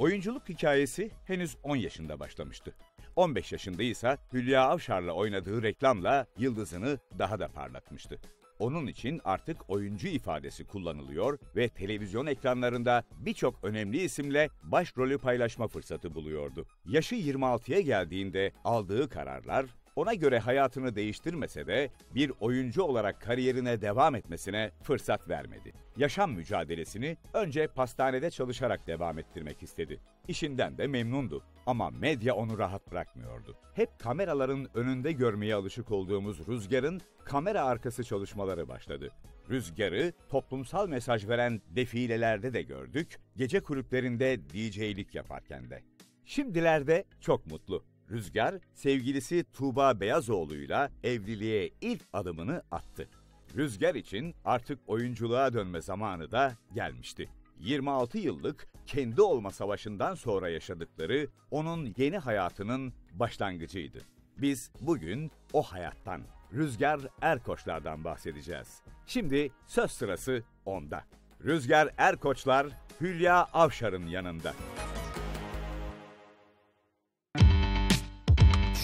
Oyunculuk hikayesi henüz 10 yaşında başlamıştı. 15 yaşındaysa Hülya Avşar'la oynadığı reklamla yıldızını daha da parlatmıştı. Onun için artık oyuncu ifadesi kullanılıyor ve televizyon ekranlarında birçok önemli isimle başrolü paylaşma fırsatı buluyordu. Yaşı 26'ya geldiğinde aldığı kararlar ona göre hayatını değiştirmese de bir oyuncu olarak kariyerine devam etmesine fırsat vermedi. Yaşam mücadelesini önce pastanede çalışarak devam ettirmek istedi. İşinden de memnundu ama medya onu rahat bırakmıyordu. Hep kameraların önünde görmeye alışık olduğumuz Rüzgar'ın kamera arkası çalışmaları başladı. Rüzgar'ı toplumsal mesaj veren defilelerde de gördük, gece kulüplerinde DJ'lik yaparken de. Şimdilerde çok mutlu. Rüzgar, sevgilisi Tuğba Beyazoğlu'yla evliliğe ilk adımını attı. Rüzgar için artık oyunculuğa dönme zamanı da gelmişti. 26 yıllık kendi olma savaşından sonra yaşadıkları onun yeni hayatının başlangıcıydı. Biz bugün o hayattan, Rüzgar Erkoçlar'dan bahsedeceğiz. Şimdi söz sırası onda. Rüzgar Erkoçlar, Hülya Avşar'ın yanında.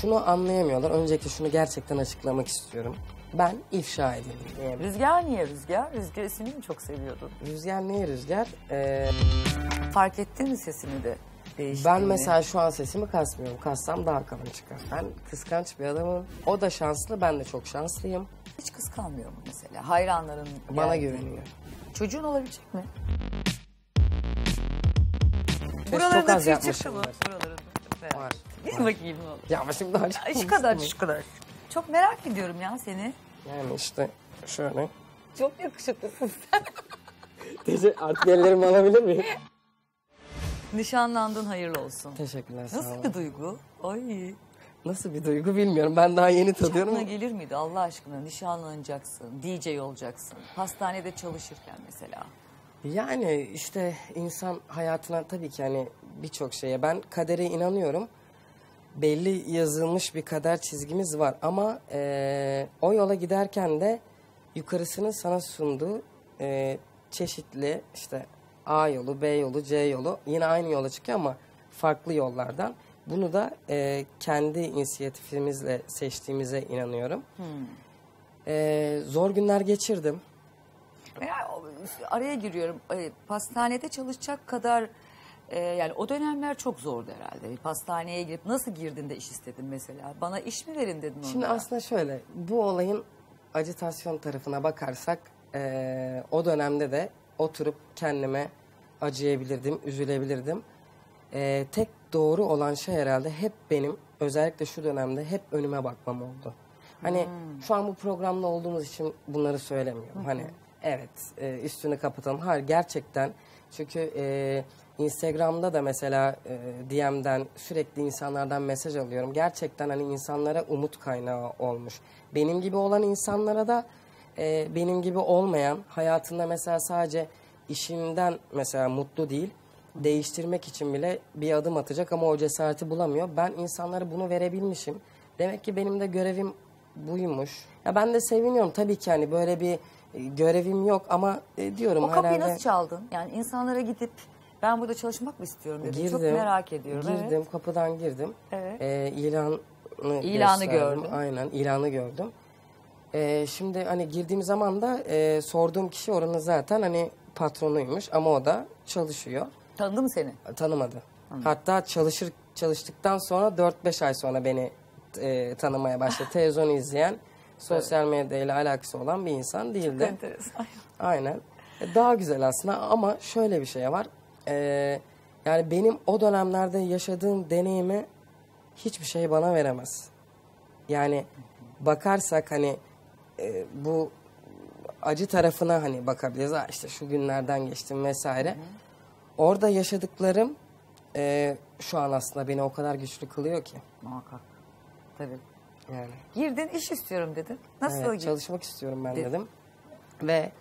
Şunu anlayamıyorlar. Öncelikle şunu gerçekten açıklamak istiyorum. Ben ifşa edildim. Rüzgar niye Rüzgar? Rüzgar ismini mi çok seviyordun? Rüzgar niye Rüzgar? Fark ettin mi sesini de değiştiğini? Ben mesela şu an sesimi kasmıyorum. Kassam daha kalın çıkar. Ben kıskanç bir adamım. O da şanslı, ben de çok şanslıyım. Hiç kıskanmıyor mu mesela? Hayranların bana güveniyor. Çocuğun olabilecek mi? Buralarda tüy çıkılı. Var. Gel bakayım ne olur. Ya şimdi şu kadar, şu kadar. Çok merak ediyorum ya seni. Yani işte şöyle. Çok yakışıklısın sen. Teyze artık ellerimi alabilir miyim? Nişanlandın, hayırlı olsun. Teşekkürler, sağ olun. Nasıl bir duygu? Ay. Nasıl bir duygu bilmiyorum. Ben daha yeni tadıyorum. Hiç aklına gelir miydi Allah aşkına? Nişanlanacaksın, DJ olacaksın. Hastanede çalışırken mesela. Yani işte insan hayatına tabii ki hani birçok şeye, ben kadere inanıyorum. Belli yazılmış bir kader çizgimiz var ama o yola giderken de yukarısının sana sunduğu çeşitli işte A yolu, B yolu, C yolu, yine aynı yola çıkıyor ama farklı yollardan. Bunu da kendi inisiyatifimizle seçtiğimize inanıyorum. Zor günler geçirdim. Araya giriyorum. Pastanede çalışacak kadar yani o dönemler çok zordu herhalde. Bir pastaneye girip nasıl girdin de iş istedin mesela? Bana iş mi verin dedin onlara? Şimdi aslında şöyle, bu olayın acitasyon tarafına bakarsak o dönemde de oturup kendime acıyabilirdim, üzülebilirdim. Tek doğru olan şey herhalde hep benim, özellikle şu dönemde hep önüme bakmam oldu. Hani şu an bu programda olduğumuz için bunları söylemiyorum. Hani evet, üstünü kapatalım. Hayır, gerçekten. Çünkü Instagram'da da mesela DM'den sürekli insanlardan mesaj alıyorum. Gerçekten hani insanlara umut kaynağı olmuş. Benim gibi olan insanlara da benim gibi olmayan, hayatında mesela sadece işinden mesela mutlu değil, değiştirmek için bile bir adım atacak ama o cesareti bulamıyor. Ben insanlara bunu verebilmişim. Demek ki benim de görevim buymuş. Ya ben de seviniyorum tabii ki, hani böyle bir görevim yok ama diyorum herhalde. O kapıyı herhalde nasıl çaldın? Yani insanlara gidip ben burada çalışmak mı istiyorum dedim. Girdim, çok merak ediyorum. Girdim, evet. Kapıdan girdim. Evet. İlanı gördüm. Aynen, ilanı gördüm. Şimdi hani girdiğim zaman da sorduğum kişi oranın zaten hani patronuymuş ama o da çalışıyor. Tanıdı mı seni? Tanımadı. Hatta çalıştıktan sonra 4-5 ay sonra beni tanımaya başladı. Televizyonu izleyen, sosyal medyayla alakası olan bir insan değildi. Çok enteresan. Aynen. Daha güzel aslında ama şöyle bir şey var. Yani benim o dönemlerde yaşadığım deneyimi hiçbir şey bana veremez. Yani bakarsak hani bu acı tarafına hani bakabiliriz. Ha işte şu günlerden geçtim vesaire. Orada yaşadıklarım şu an aslında beni o kadar güçlü kılıyor ki. Muhakkak. Tabii. Yani. Girdin, iş istiyorum dedin. Nasıl evet, çalışmak istiyorum ben dedim. Ve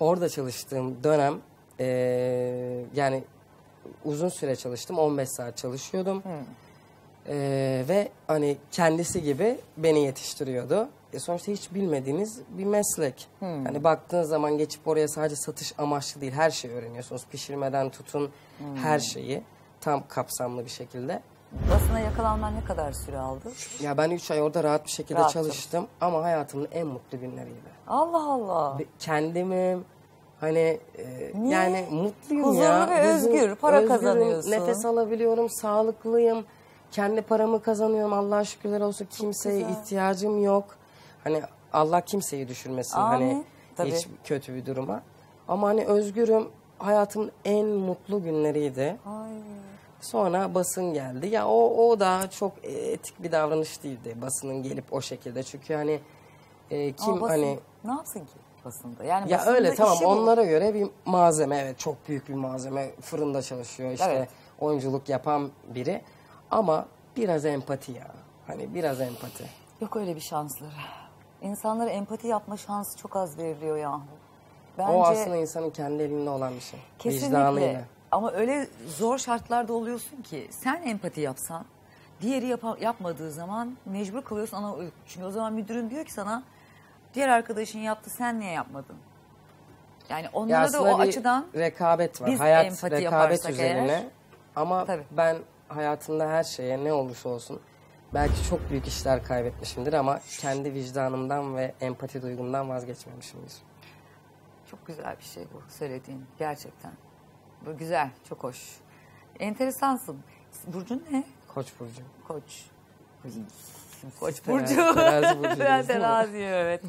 orada çalıştığım dönem yani uzun süre çalıştım. 15 saat çalışıyordum. Ve hani kendisi gibi beni yetiştiriyordu. Sonuçta hiç bilmediğiniz bir meslek. Hani baktığınız zaman geçip oraya sadece satış amaçlı değil, her şeyi öğreniyorsunuz. Pişirmeden tutun her şeyi. tam kapsamlı bir şekilde. Basına yakalanman ne kadar süre aldı? Ya ben 3 ay orada rahat bir şekilde çalıştım ama hayatımın en mutlu günleriydi. Allah Allah. Kendimim. Hani yani mutluyum. Huzurlu ya. Huzurlu ve özgür. Para özgürüm, kazanıyorsun. Nefes alabiliyorum, sağlıklıyım. Kendi paramı kazanıyorum. Allah'a şükürler olsun, kimseye ihtiyacım yok. Hani Allah kimseyi düşürmesin. Amin. Hani tabii. Hiç kötü bir duruma. Ama hani özgürüm. Hayatımın en mutlu günleriydi. Ay. Sonra basın geldi. Ya o da çok etik bir davranış değildi. Basının gelip o şekilde. Çünkü hani kim basın, hani ne yapsın ki? Yani ya öyle tamam, onlara göre bir malzeme, evet çok büyük bir malzeme, fırında çalışıyor işte, evet. Oyunculuk yapan biri ama biraz empati ya, hani biraz empati. Yok öyle bir şansları. İnsanlara empati yapma şansı çok az veriliyor ya. Bence o aslında insanın kendi elinde olan bir şey. Kesinlikle. Vicdanıyla. Ama öyle zor şartlarda oluyorsun ki sen empati yapsan diğeri yapmadığı zaman mecbur kalıyorsun ana. Çünkü o zaman müdürün diyor ki sana, diğer arkadaşın yaptı, sen niye yapmadın? Yani onlara ya da o açıdan rekabet var. Biz hayat empati rekabet üzerine. Eğer, ama tabii. Ben hayatımda her şeye ne olursa olsun belki çok büyük işler kaybetmişimdir ama kendi vicdanımdan ve empati duygumdan vazgeçmemişimdir. Çok güzel bir şey bu söylediğin gerçekten. Bu güzel, çok hoş. Enteresansın. Burcun ne? Koç burcu. Koç. Koç burcu. Terazi, terazi, evet.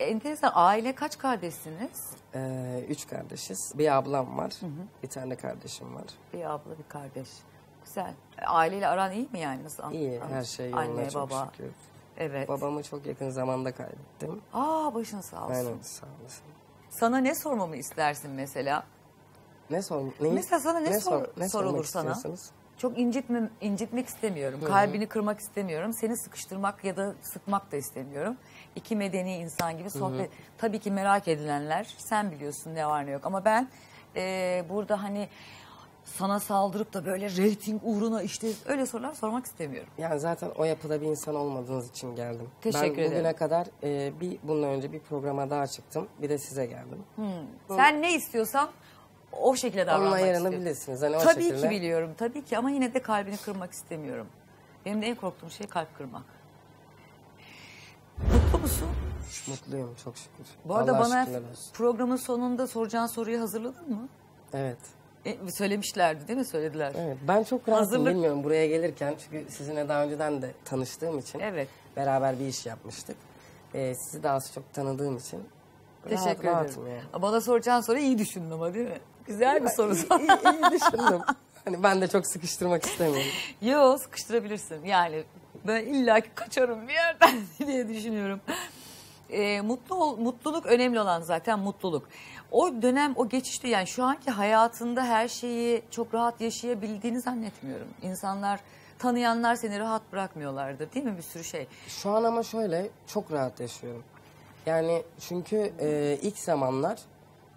Enteresan, aile kaç kardeşsiniz? 3 kardeşiz. Bir ablam var, hı hı. Bir tane kardeşim var. Bir abla, bir kardeş. Güzel. Aileyle aran iyi mi yani? Nasıl? İyi, her şey yolunda. Anne, çok baba. Şükür. Evet. Babamı çok yakın zamanda kaybettim. Aa, başın sağ olsun. Aynen, sağ olasın. Sana ne sormamı istersin mesela? Ne sormam? Mesela sana ne sorulur sana? Çok incitmek istemiyorum. Hı-hı. Kalbini kırmak istemiyorum. Seni sıkıştırmak ya da sıkmak da istemiyorum. İki medeni insan gibi sohbet. Hı-hı. Tabii ki merak edilenler. Sen biliyorsun ne var ne yok. Ama ben burada hani sana saldırıp da böyle reyting uğruna işte öyle sorular sormak istemiyorum. Yani zaten o yapıda bir insan olmadığınız için geldim. Teşekkür ederim. Ben bugüne kadar bundan önce bir programa daha çıktım. Bir de size geldim. Hı. Sen ne istiyorsan... O şekilde davranmak istiyorum. Bilirsiniz. Hani tabii şekilde... ki biliyorum. Tabii ki ama yine de kalbini kırmak istemiyorum. Benim de en korktuğum şey kalp kırmak. Mutlu musun? Mutluyum, çok şükür. Bu arada bana programın sonunda soracağın soruyu hazırladın mı? Evet. Söylemişlerdi değil mi? Söylediler. Evet. Ben çok rahatsız bilmiyorum buraya gelirken. Çünkü sizinle daha önceden de tanıştığım için. Evet. Beraber bir iş yapmıştık. Sizi daha çok tanıdığım için. Teşekkür ederim. Yani. Bana soracağın soruyu iyi düşündüm ama değil mi? Güzel bir soru. İyi düşündüm. Hani ben de çok sıkıştırmak istemiyorum. Yok, sıkıştırabilirsin. Yani ben illaki kaçarım bir yerden diye düşünüyorum. Mutluluk önemli olan zaten, mutluluk. O dönem, o geçişte yani şu anki hayatında her şeyi çok rahat yaşayabildiğini zannetmiyorum. İnsanlar, tanıyanlar seni rahat bırakmıyorlardı değil mi, bir sürü şey? Şu an ama şöyle çok rahat yaşıyorum. Yani çünkü ilk zamanlar...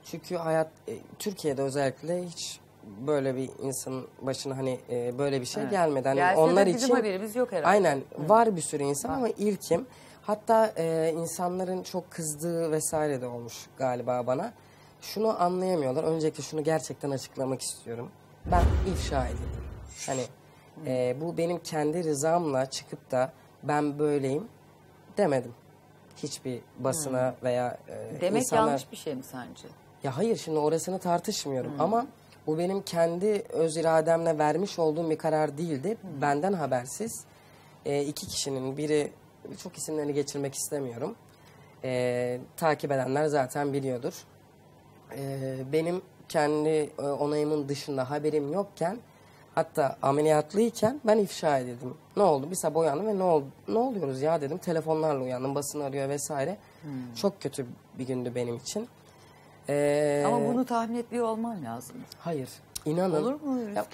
Çünkü hayat Türkiye'de özellikle hiç böyle bir insanın başına hani böyle bir şey evet. gelmedi. Hani gelse onlar de bizim için haberimiz yok herhalde. Aynen. Hı. Var bir sürü insan var. Ama ilkim. Hatta insanların çok kızdığı vesaire de olmuş galiba bana. Şunu anlayamıyorlar. Öncelikle şunu gerçekten açıklamak istiyorum. Ben ifşa edildim. Hani bu benim kendi rızamla çıkıp da ben böyleyim demedim. Hiçbir basına veya demek insanlar... yanlış bir şey mi sence? Ya hayır, şimdi orasını tartışmıyorum ama bu benim kendi öz irademle vermiş olduğum bir karar değildi. Benden habersiz iki kişinin biri, çok isimlerini geçirmek istemiyorum. Takip edenler zaten biliyordur. Benim kendi onayımın dışında haberim yokken, hatta ameliyatlıyken ben ifşa edildim. Ne oldu? Bir sabah uyandım ve ne oluyoruz ya dedim. Telefonlarla uyandım. Basın arıyor vesaire. Çok kötü bir gündü benim için. Ama bunu tahmin etmiyor olman lazım. Hayır. İnanın. Olur mu? Ya,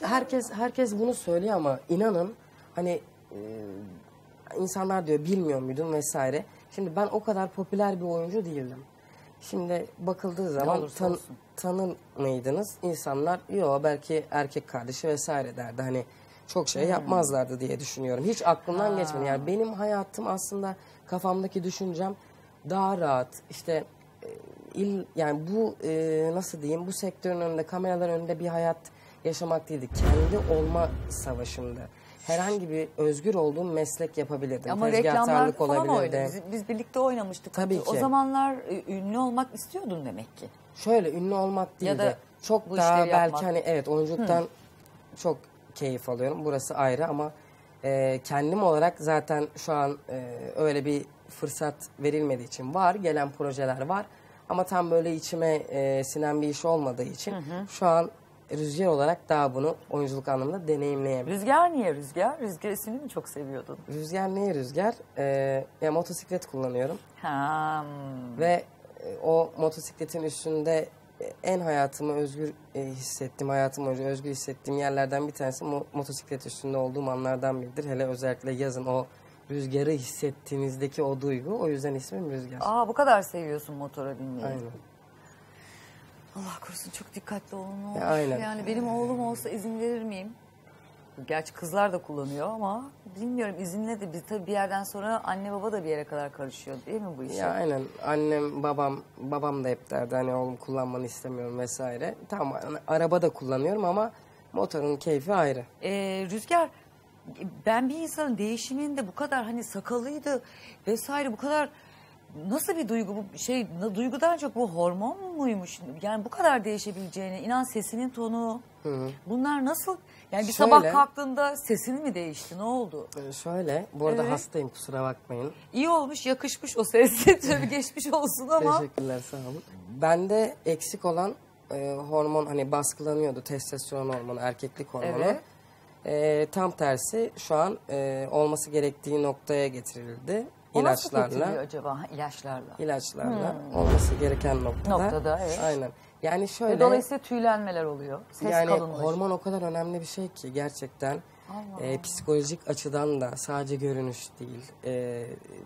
herkes bunu söylüyor ama inanın hani insanlar diyor bilmiyor muydun vesaire. Şimdi ben o kadar popüler bir oyuncu değildim. Şimdi bakıldığı zaman tanınmaydınız. İnsanlar yo belki erkek kardeşi vesaire derdi. Hani çok şey yapmazlardı diye düşünüyorum. Hiç aklımdan geçmedi. Yani benim hayatım aslında kafamdaki düşüncem daha rahat. İşte yani bu nasıl diyeyim, bu sektörün önünde, kameraların önünde bir hayat yaşamak değildi. Kendi olma savaşımdı. Herhangi bir özgür olduğum meslek yapabilirdim. Ama reklamlar falan oynadı. Biz birlikte oynamıştık. Tabii ki. O zamanlar ünlü olmak istiyordun demek ki. Şöyle ünlü olmak değil de çok daha belki hani evet oyunculuktan çok keyif alıyorum. Burası ayrı ama kendim olarak zaten şu an öyle bir fırsat verilmediği için var. Gelen projeler var. Ama tam böyle içime sinen bir iş olmadığı için şu an Rüzgar olarak daha bunu oyunculuk anlamında deneyimleyemiyorum. Rüzgar niye Rüzgar? Rüzgar ismini mi çok seviyordun? Rüzgar niye Rüzgar? Ya motosiklet kullanıyorum. Ve o motosikletin üstünde en hayatımı özgür hissettiğim, hayatım boyunca özgür hissettiğim yerlerden bir tanesi motosiklet üstünde olduğum anlardan biridir. Hele özellikle yazın o rüzgarı hissettiğinizdeki o duygu. O yüzden ismim Rüzgar. Bu kadar seviyorsun motora binmeyi. Aynen. Allah korusun, çok dikkatli olun. Aynen. Yani benim oğlum olsa izin verir miyim? Gerçi kızlar da kullanıyor ama bilmiyorum, izinle de tabii bir yerden sonra anne baba da bir yere kadar karışıyor değil mi bu işe? Ya aynen, annem babam da hep derdi hani oğlum kullanmanı istemiyorum vesaire. Tamam, araba da kullanıyorum ama motorun keyfi ayrı. Rüzgar, ben bir insanın değişiminde bu kadar hani sakalıydı vesaire bu kadar... Nasıl bir duygu bu, şey duygudan çok bu hormon muymuş? Yani bu kadar değişebileceğine inan, sesinin tonu. Bunlar nasıl? Yani bir sabah kalktığında sesin mi değişti? Ne oldu? Şöyle, bu arada hastayım, kusura bakmayın. İyi olmuş, yakışmış o ses. Tabii geçmiş olsun ama. Teşekkürler, sağ olun. Bende eksik olan hormon hani baskılanıyordu. Testosteron hormonu, erkeklik hormonu. Tam tersi şu an olması gerektiği noktaya getirildi. İlaçlarla. Nasıl getiriyor acaba? İlaçlarla. İlaçlarla. Olması gereken noktada. Evet. Aynen. Yani şöyle. Ve dolayısıyla tüylenmeler oluyor. Ses yani hormon o kadar önemli bir şey ki gerçekten. Psikolojik açıdan da sadece görünüş değil.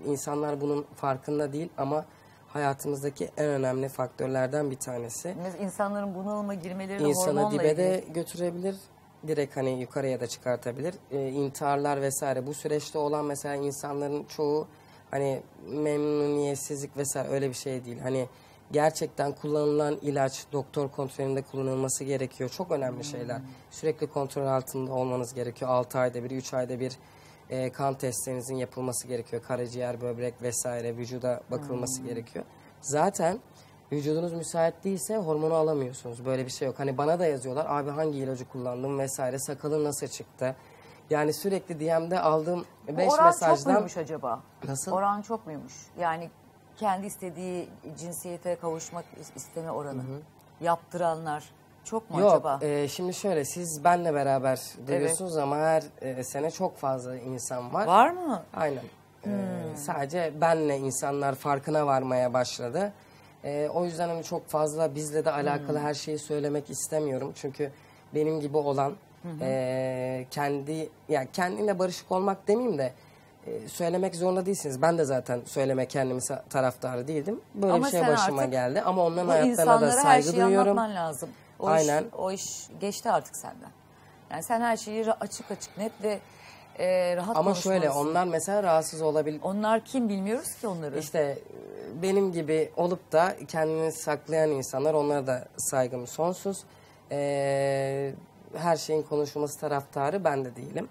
İnsanlar bunun farkında değil ama hayatımızdaki en önemli faktörlerden bir tanesi. İnsanların bunalıma girmeleri hormonla ilgili. İnsanı dibe de götürebilir. Direkt hani yukarıya da çıkartabilir. İntiharlar vesaire. Bu süreçte olan mesela insanların çoğu hani memnuniyetsizlik vesaire, öyle bir şey değil. Hani gerçekten kullanılan ilaç doktor kontrolünde kullanılması gerekiyor. Çok önemli şeyler. Sürekli kontrol altında olmanız gerekiyor. 6 ayda bir, 3 ayda bir kan testlerinizin yapılması gerekiyor. Karaciğer, böbrek vesaire vücuda bakılması gerekiyor. Zaten vücudunuz müsait değilse hormonu alamıyorsunuz. Böyle bir şey yok. Hani bana da yazıyorlar. Abi hangi ilacı kullandım vesaire. Sakalın nasıl çıktı? Yani sürekli DM'de aldığım 5 mesajdan... Oran çok muymuş acaba? Nasıl? Oran çok muymuş? Yani kendi istediği cinsiyete kavuşmak isteme oranı. Yaptıranlar çok mu acaba? Yok. Şimdi şöyle, siz benle beraber duyuyorsunuz ama her sene çok fazla insan var. Var mı? Aynen. Sadece benle insanlar farkına varmaya başladı. O yüzden hani çok fazla bizle de alakalı her şeyi söylemek istemiyorum. Çünkü benim gibi olan... kendinle barışık olmak demeyeyim de söylemek zorunda değilsiniz. Ben de zaten söyleme kendimi taraftarı değildim. Böyle ama bir şey başıma geldi. Ama onların hayatlarına da saygı duyuyorum. İnsanlara her şeyi anlatman lazım. O iş geçti artık senden. Yani sen her şeyi açık açık net ve rahat ama şöyle, onlar mesela rahatsız olabilir. Onlar kim bilmiyoruz ki onları. İşte benim gibi olup da kendini saklayan insanlar, onlara da saygım sonsuz. Her şeyin konuşulması taraftarı ben de değilim.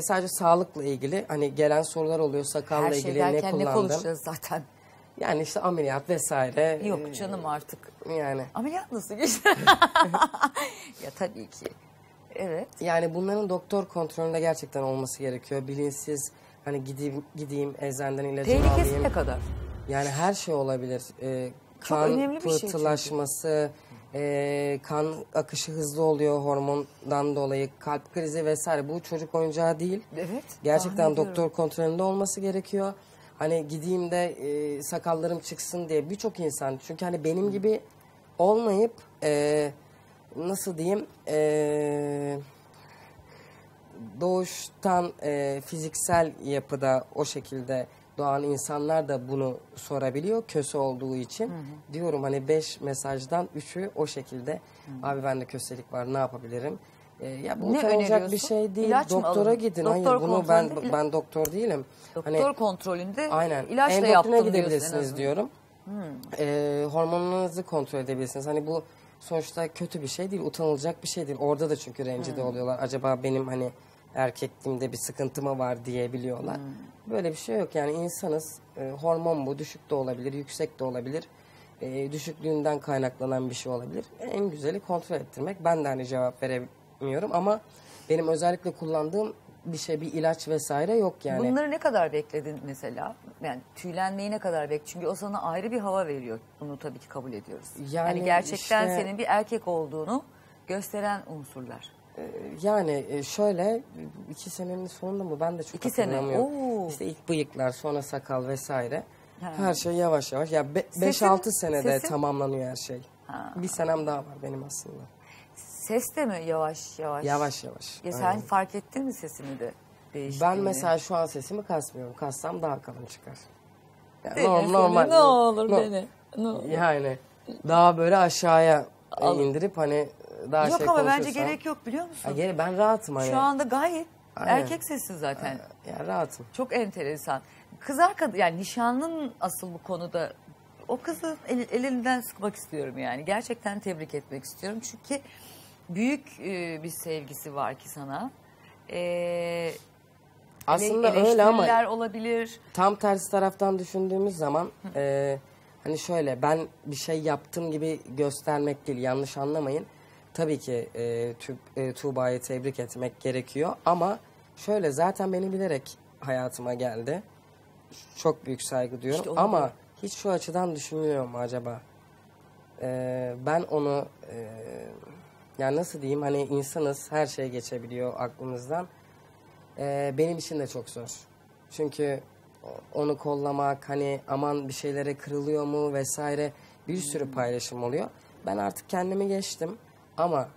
Sadece sağlıkla ilgili hani gelen sorular oluyor, sakalla ilgili ne kullandım. Ne konuşacağız zaten? Yani işte ameliyat vesaire. Yok canım artık. Yani. Ameliyat nasıl geçti? Ya tabii ki. Evet. Yani bunların doktor kontrolünde gerçekten olması gerekiyor. Bilinçsiz hani gideyim eczaneden ilacımı alayım. Tehlikesi ne kadar? Yani her şey olabilir. Kan pıhtılaşması... kan akışı hızlı oluyor hormondan dolayı, kalp krizi vesaire, bu çocuk oyuncağı değil. Evet. Gerçekten doktor kontrolünde olması gerekiyor. Hani gideyim de sakallarım çıksın diye birçok insan, çünkü hani benim gibi olmayıp nasıl diyeyim doğuştan fiziksel yapıda o şekilde doğan insanlar da bunu sorabiliyor. Köse olduğu için. Diyorum hani 5 mesajdan 3'ü o şekilde. Abi bende köselik var, ne yapabilirim? Ya bu olacak bir şey değil. İlaç doktora gidin. Doktor hayır, bunu ben doktor değilim. Doktor kontrolünde aynen, ilaçla yaptım diyorsunuz. Gidebilirsiniz diyorum. Hormonunuzu kontrol edebilirsiniz. Hani bu sonuçta kötü bir şey değil, utanılacak bir şey değil. Orada da çünkü rencide oluyorlar. Acaba benim hani erkekliğimde bir sıkıntı mı var diyebiliyorlar. Böyle bir şey yok yani, insanız. Hormon bu, düşük de olabilir, yüksek de olabilir. Düşüklüğünden kaynaklanan bir şey olabilir. En güzeli kontrol ettirmek. Ben de hani cevap veremiyorum ama benim özellikle kullandığım bir şey, bir ilaç vesaire yok yani. Bunları ne kadar bekledin mesela? Yani tüylenmeyi ne kadar bekledin? Çünkü o sana ayrı bir hava veriyor. Bunu tabii ki kabul ediyoruz. Yani gerçekten işte, senin bir erkek olduğunu gösteren unsurlar. Yani şöyle 2 senenin sonunda mı? Ben de çok hatırlamıyorum. 2 sene. İşte ilk bıyıklar, sonra sakal vesaire. Her şey yavaş yavaş. Ya 5-6 senede tamamlanıyor her şey. Bir senem daha var benim aslında. Ses de mi yavaş yavaş? Yavaş yavaş. Ya sen fark ettin mi sesini de değiştiğini? Ben mesela şu an sesimi kasmıyorum. Kassam daha kalın çıkar. Yani normal. Ne olur beni. Ne olur. Yani daha böyle aşağıya indirip hani daha yok şey konuşursan. Yok ama bence gerek yok, biliyor musun? Ya, ben rahatım hani. Şu anda gayet erkek sessin zaten. Ya rahatım. Çok enteresan. Kız arkadaş, yani nişanlının asıl bu konuda o kızı elinden sıkmak istiyorum yani. Gerçekten tebrik etmek istiyorum çünkü büyük bir sevgisi var ki sana. Aslında öyle ama olabilir. Tam tersi taraftan düşündüğümüz zaman hani şöyle, ben bir şey yaptım gibi göstermek değil, yanlış anlamayın. Tabii ki Tuğba'yı tebrik etmek gerekiyor ama şöyle, zaten beni bilerek hayatıma geldi. Çok büyük saygı diyorum işte ama da hiç şu açıdan düşünmüyorum acaba. Ben onu yani nasıl diyeyim, hani insanız, her şey geçebiliyor aklımızdan. Benim için de çok zor. Çünkü onu kollamak, hani aman bir şeylere kırılıyor mu vesaire, bir sürü paylaşım oluyor. Ben artık kendimi geçtim ama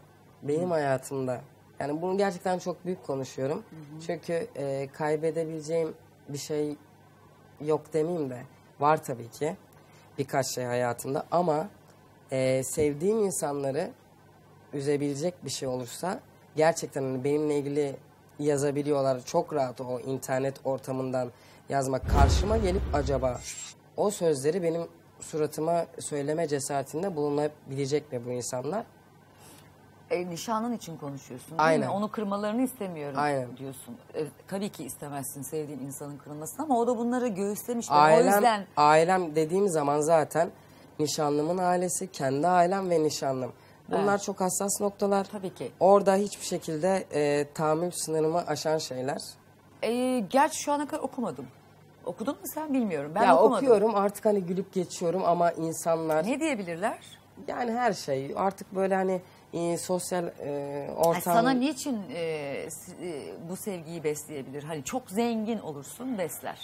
benim hayatımda, yani bunu gerçekten çok büyük konuşuyorum. Çünkü kaybedebileceğim bir şey yok demeyeyim de, var tabii ki birkaç şey hayatımda ama sevdiğim insanları üzebilecek bir şey olursa gerçekten benimle ilgili yazabiliyorlar. Çok rahat o internet ortamından yazmak. Karşıma gelip acaba o sözleri benim suratıma söyleme cesaretinde bulunabilecek mi bu insanlar? Nişanın için konuşuyorsun değil mi? Onu kırmalarını istemiyorum diyorsun. Tabii ki istemezsin sevdiğin insanın kırılmasını ama o da bunları göğüslemiş. O yüzden ailem dediğim zaman zaten nişanlımın ailesi, kendi ailem ve nişanlım. Bunlar çok hassas noktalar. Tabii ki. Orada hiçbir şekilde tahammül sınırımı aşan şeyler. Gerçi şu ana kadar okumadım. Okudun mu sen, bilmiyorum. Ben okumadım. Okuyorum artık, hani gülüp geçiyorum ama insanlar... Ne diyebilirler? Yani her şey artık böyle hani sosyal ortam... Ay sana niçin bu sevgiyi besleyebilir? Hani çok zengin olursun, besler.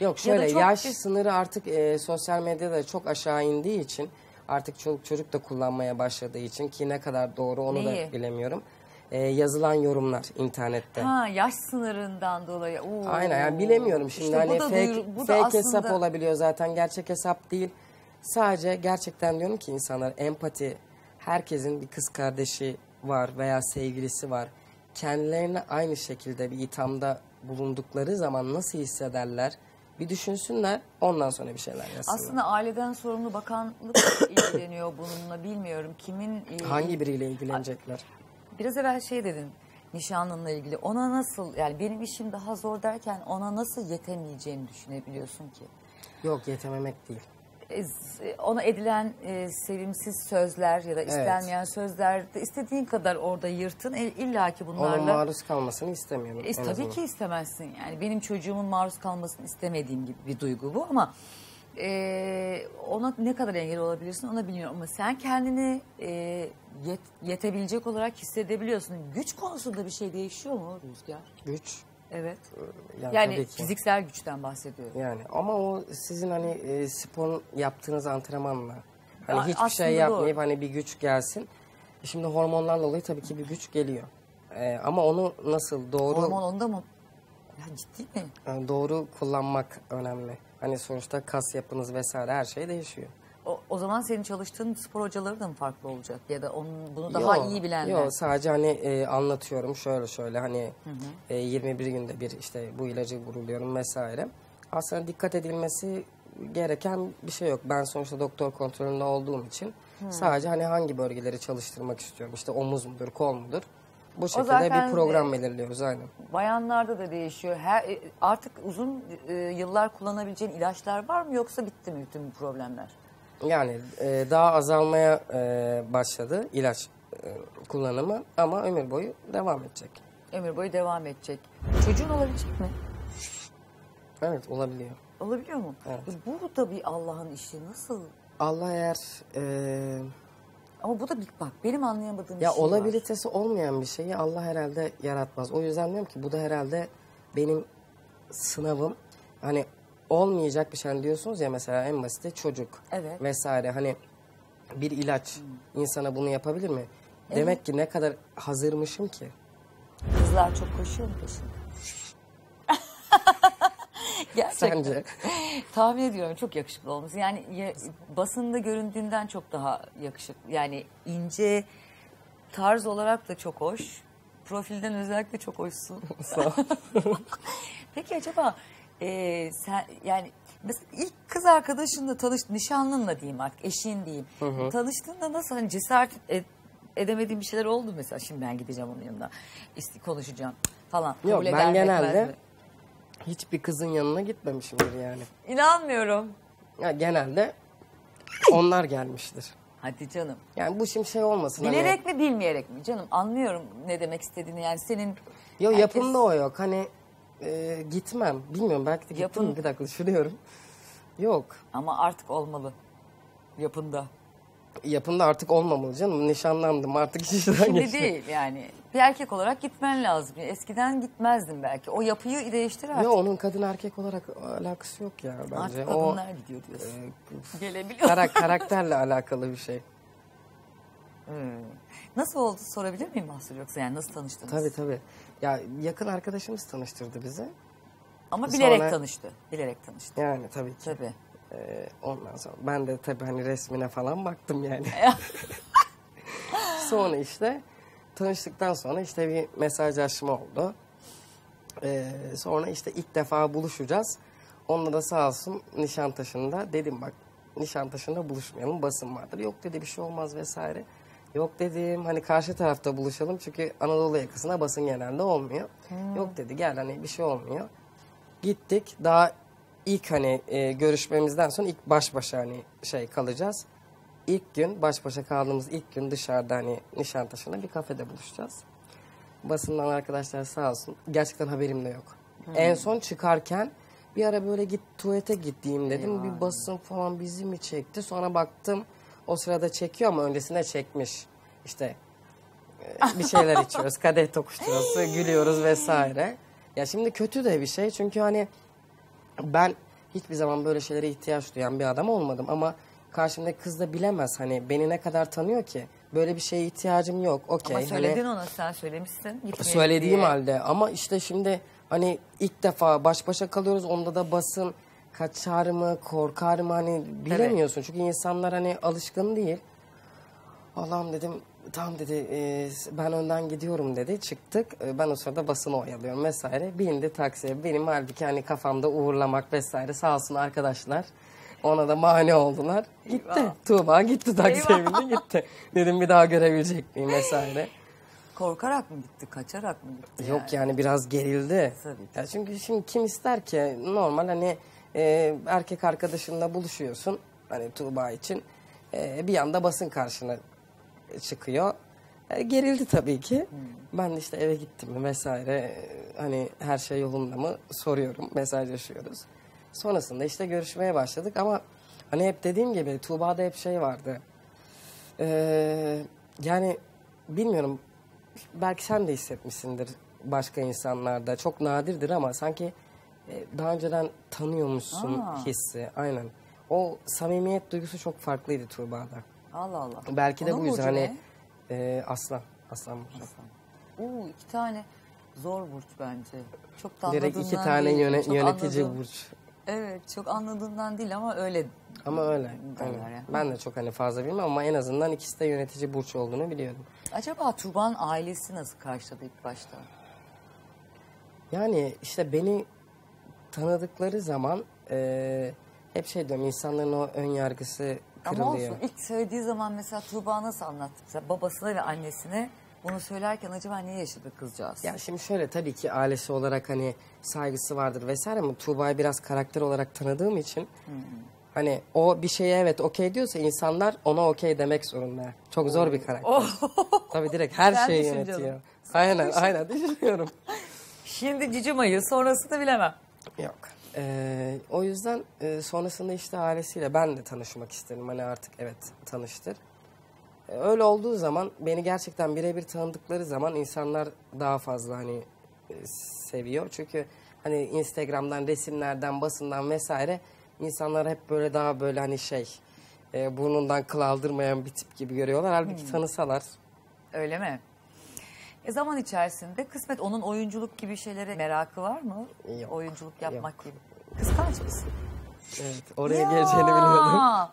Yok şöyle ya, yaş sınırı artık sosyal medyada çok aşağı indiği için... Artık çocuk da kullanmaya başladığı için, ki ne kadar doğru onu da bilemiyorum. Yazılan yorumlar internette. Yaş sınırından dolayı. Aynen, yani bilemiyorum şimdi işte hani fake hesap olabiliyor zaten, gerçek hesap değil. Sadece gerçekten diyorum ki insanlar empati, herkesin bir kız kardeşi var veya sevgilisi var. Kendilerine aynı şekilde bir ithamda bulundukları zaman nasıl hissederler? Bir düşünsünler, ondan sonra bir şeyler yazsınlar. Aslında aileden sorumlu bakanlık ilgileniyor bununla, bilmiyorum kimin... Hangi biriyle ilgilenecekler? Biraz evvel şey dedin, nişanlınla ilgili. Ona nasıl, yani benim işim daha zor derken ona nasıl yetemeyeceğini düşünebiliyorsun ki? Yok, yetememek değil. Ona edilen sevimsiz sözler ya da istenmeyen sözler, istediğin kadar orada yırtın, illa ki bunlarla... Onun maruz kalmasını istemiyorum. Tabii ki istemezsin yani, benim çocuğumun maruz kalmasını istemediğim gibi bir duygu bu ama ona ne kadar engel olabilirsin ona bilmiyorum ama sen kendini yetebilecek olarak hissedebiliyorsun. Güç konusunda bir şey değişiyor mu Rüzgar? Güç? Evet. Yani fiziksel güçten bahsediyorum. Yani ama o sizin hani spor yaptığınız antrenmanla. Hani hiçbir şey yapmayıp hani bir güç gelsin. Şimdi hormonlarla dolayı tabii ki bir güç geliyor. Ama onu nasıl doğru... Hormon onda mı? Ya ciddi mi? Yani doğru kullanmak önemli. Hani sonuçta kas yapınız vesaire her şey değişiyor. O zaman senin çalıştığın spor hocaları da mı farklı olacak? Ya da bunu daha iyi bilenler? Yok, sadece hani anlatıyorum şöyle hani 21 günde bir işte bu ilacı vuruluyorum vesaire. Aslında dikkat edilmesi gereken bir şey yok. Ben sonuçta doktor kontrolünde olduğum için Sadece hani hangi bölgeleri çalıştırmak istiyorum, işte omuz mudur, kol mudur? Bu şekilde bir program belirliyoruz aynen. Bayanlarda da değişiyor. Artık uzun yıllar kullanabileceğin ilaçlar var mı, yoksa bitti mi bütün bu problemler? Yani daha azalmaya başladı ilaç kullanımı ama ömür boyu devam edecek. Ömür boyu devam edecek. Çocuğun olabilecek mi? Evet, olabiliyor. Olabiliyor mu? Evet. Bu tabii Allah'ın işi, nasıl? Allah eğer... Ama bu da bak benim anlayamadığım ya bir şey var. Ya olabilitesi olmayan bir şeyi Allah herhalde yaratmaz. O yüzden diyorum ki bu da herhalde benim sınavım. Hani olmayacak bir şey diyorsunuz ya, mesela en basiti çocuk vesaire. Hani bir ilaç insana bunu yapabilir mi? Evet. Demek ki ne kadar hazırmışım ki. Kızlar çok koşuyor mu peşinde? Sence? Tahmin ediyorum, çok yakışıklı olması. Yani basında göründüğünden çok daha yakışıklı. Yani ince, tarz olarak da çok hoş. Profilden özellikle çok hoşsun. Peki acaba sen yani ilk kız arkadaşınla nişanlınla diyeyim artık, eşin diyeyim. Tanıştığında nasıl, hani cesaret edemediğim bir şeyler oldu mesela? Şimdi ben gideceğim onun yanına, konuşacağım falan. Yok, ben genelde hiçbir kızın yanına gitmemişimdir yani. İnanmıyorum. Ya genelde onlar gelmiştir. Hadi canım. Yani bu şimdi şey olmasın. Bilerek mi bilmeyerek mi canım, anlıyorum ne demek istediğini yani senin. Yok yapımda o yok hani. Gitmem. Bilmiyorum, belki de gittim. Yapın. Bir dakika düşünüyorum. Yok. Ama artık olmalı. Yapında. Yapında artık olmamalı canım. Nişanlandım artık. Şimdi değil yani. Bir erkek olarak gitmen lazım. Eskiden gitmezdim belki. O yapıyı değiştir artık. Yok, onun kadın erkek olarak alakası yok ya bence. Artık kadınlar gidiyor diyorsun. Gelebiliyor. Karakterle alakalı bir şey. Nasıl oldu sorabilir miyim mahsur yoksa, yani nasıl tanıştınız? Tabii tabii. Ya yakın arkadaşımız tanıştırdı bizi. Ama bilerek tanıştı. Bilerek tanıştı. Yani tabii ki. Tabii. Ondan sonra ben de tabii hani resmine falan baktım yani. Sonra işte tanıştıktan sonra işte bir mesajlaşma oldu. Sonra işte ilk defa buluşacağız. Onunla da sağ olsun Nişantaşı'nda dedim bak, Nişantaşı'nda buluşmayalım, basın vardır. Yok dedi, bir şey olmaz vesaire. Yok dedim hani karşı tarafta buluşalım çünkü Anadolu yakasına basın genelde olmuyor. Yok dedi gel, hani bir şey olmuyor. Gittik, daha ilk hani görüşmemizden sonra ilk baş başa hani kalacağız. İlk gün baş başa kaldığımız ilk gün dışarıda hani Nişantaşı'nda bir kafede buluşacağız. Basından arkadaşlar sağ olsun, gerçekten haberim de yok. En son çıkarken bir ara böyle tuvalete gideyim dedim. Bir basın falan bizi mi çekti, sonra baktım. O sırada çekiyor ama öncesinde çekmiş. İşte bir şeyler içiyoruz, kadeh tokuşturuyoruz, gülüyoruz vesaire. Ya şimdi kötü de bir şey çünkü hani ben hiçbir zaman böyle şeylere ihtiyaç duyan bir adam olmadım. Ama karşımdaki kız da bilemez hani beni ne kadar tanıyor ki. Böyle bir şeye ihtiyacım yok. Okay, ama söyledin hani, ona sen söylemişsin. Söylediğim halde ama işte şimdi hani ilk defa baş başa kalıyoruz, onda da basın. Kaçar mı, korkar mı hani bilemiyorsun. Çünkü insanlar hani alışkın değil. Allah'ım dedim, tam dedi ben önden gidiyorum dedi. Çıktık, ben o sırada basını oyalıyorum vesaire. Bindi taksiye, benim halbuki hani kafamda uğurlamak vesaire, sağ olsun arkadaşlar. Ona da mani oldular. Gitti, Tuğba gitti taksiye, bindi gitti. Dedim bir daha görebilecek miyim vesaire. Korkarak mı gitti, kaçarak mı gitti? Yok yani biraz gerildi. Ya çünkü şimdi kim ister ki normal hani... erkek arkadaşınla buluşuyorsun hani Tuğba için, bir anda basın karşına çıkıyor. Gerildi tabii ki. Ben de işte eve gittim mi vesaire, hani her şey yolunda mı soruyorum, mesajlaşıyoruz. Sonrasında işte görüşmeye başladık ama hani hep dediğim gibi Tuğba'da hep şey vardı. Yani bilmiyorum, belki sen de hissetmişsindir başka insanlarda, çok nadirdir ama sanki daha önceden tanıyormuşsun hissi, aynen. O samimiyet duygusu çok farklıydı Tuğba'da. Allah Allah. Belki de bu yüzden hani aslan burcu. Uuu, 2 tane zor burç bence. Çok da anladığından değil. 2 tane yönetici burç. Evet, çok anladığından değil ama öyle. Ama öyle. Yani. Ben de çok hani fazla bilmiyorum ama en azından ikisi de yönetici burç olduğunu biliyordum. Acaba Tuğba'nın ailesi nasıl karşıladı ilk başta? Yani işte beni tanıdıkları zaman hep diyorum, insanların o ön yargısı kırılıyor. Ama olsun, ilk söylediği zaman mesela Tuğba nasıl anlattı? Mesela babasına ve annesine bunu söylerken acaba ne yaşadı kızcağız? Ya şimdi şöyle, tabii ki ailesi olarak hani saygısı vardır vesaire, ama Tuğba'yı biraz karakter olarak tanıdığım için... Hani o bir şeye evet okey diyorsa insanlar ona okey demek zorunda. Çok zor bir karakter. Tabii direkt her şeyi yönetiyor. Aynen, aynen düşünüyorum. Şimdi Cici Mayı, sonrasını bilemem. Yok. O yüzden sonrasında işte ailesiyle ben de tanışmak istedim. Hani artık evet tanıştır. Öyle olduğu zaman, beni gerçekten birebir tanıdıkları zaman insanlar daha fazla hani seviyor. Çünkü hani Instagram'dan, resimlerden, basından vesaire... İnsanlar hep böyle daha böyle hani şey, burnundan kıl aldırmayan bir tip gibi görüyorlar. Halbuki tanısalar. Öyle mi? Zaman içerisinde kısmet, onun oyunculuk gibi şeylere merakı var mı? Yok, oyunculuk yapmak yok. Gibi. Kıskanç mısın? Evet, oraya geleceğini biliyordum.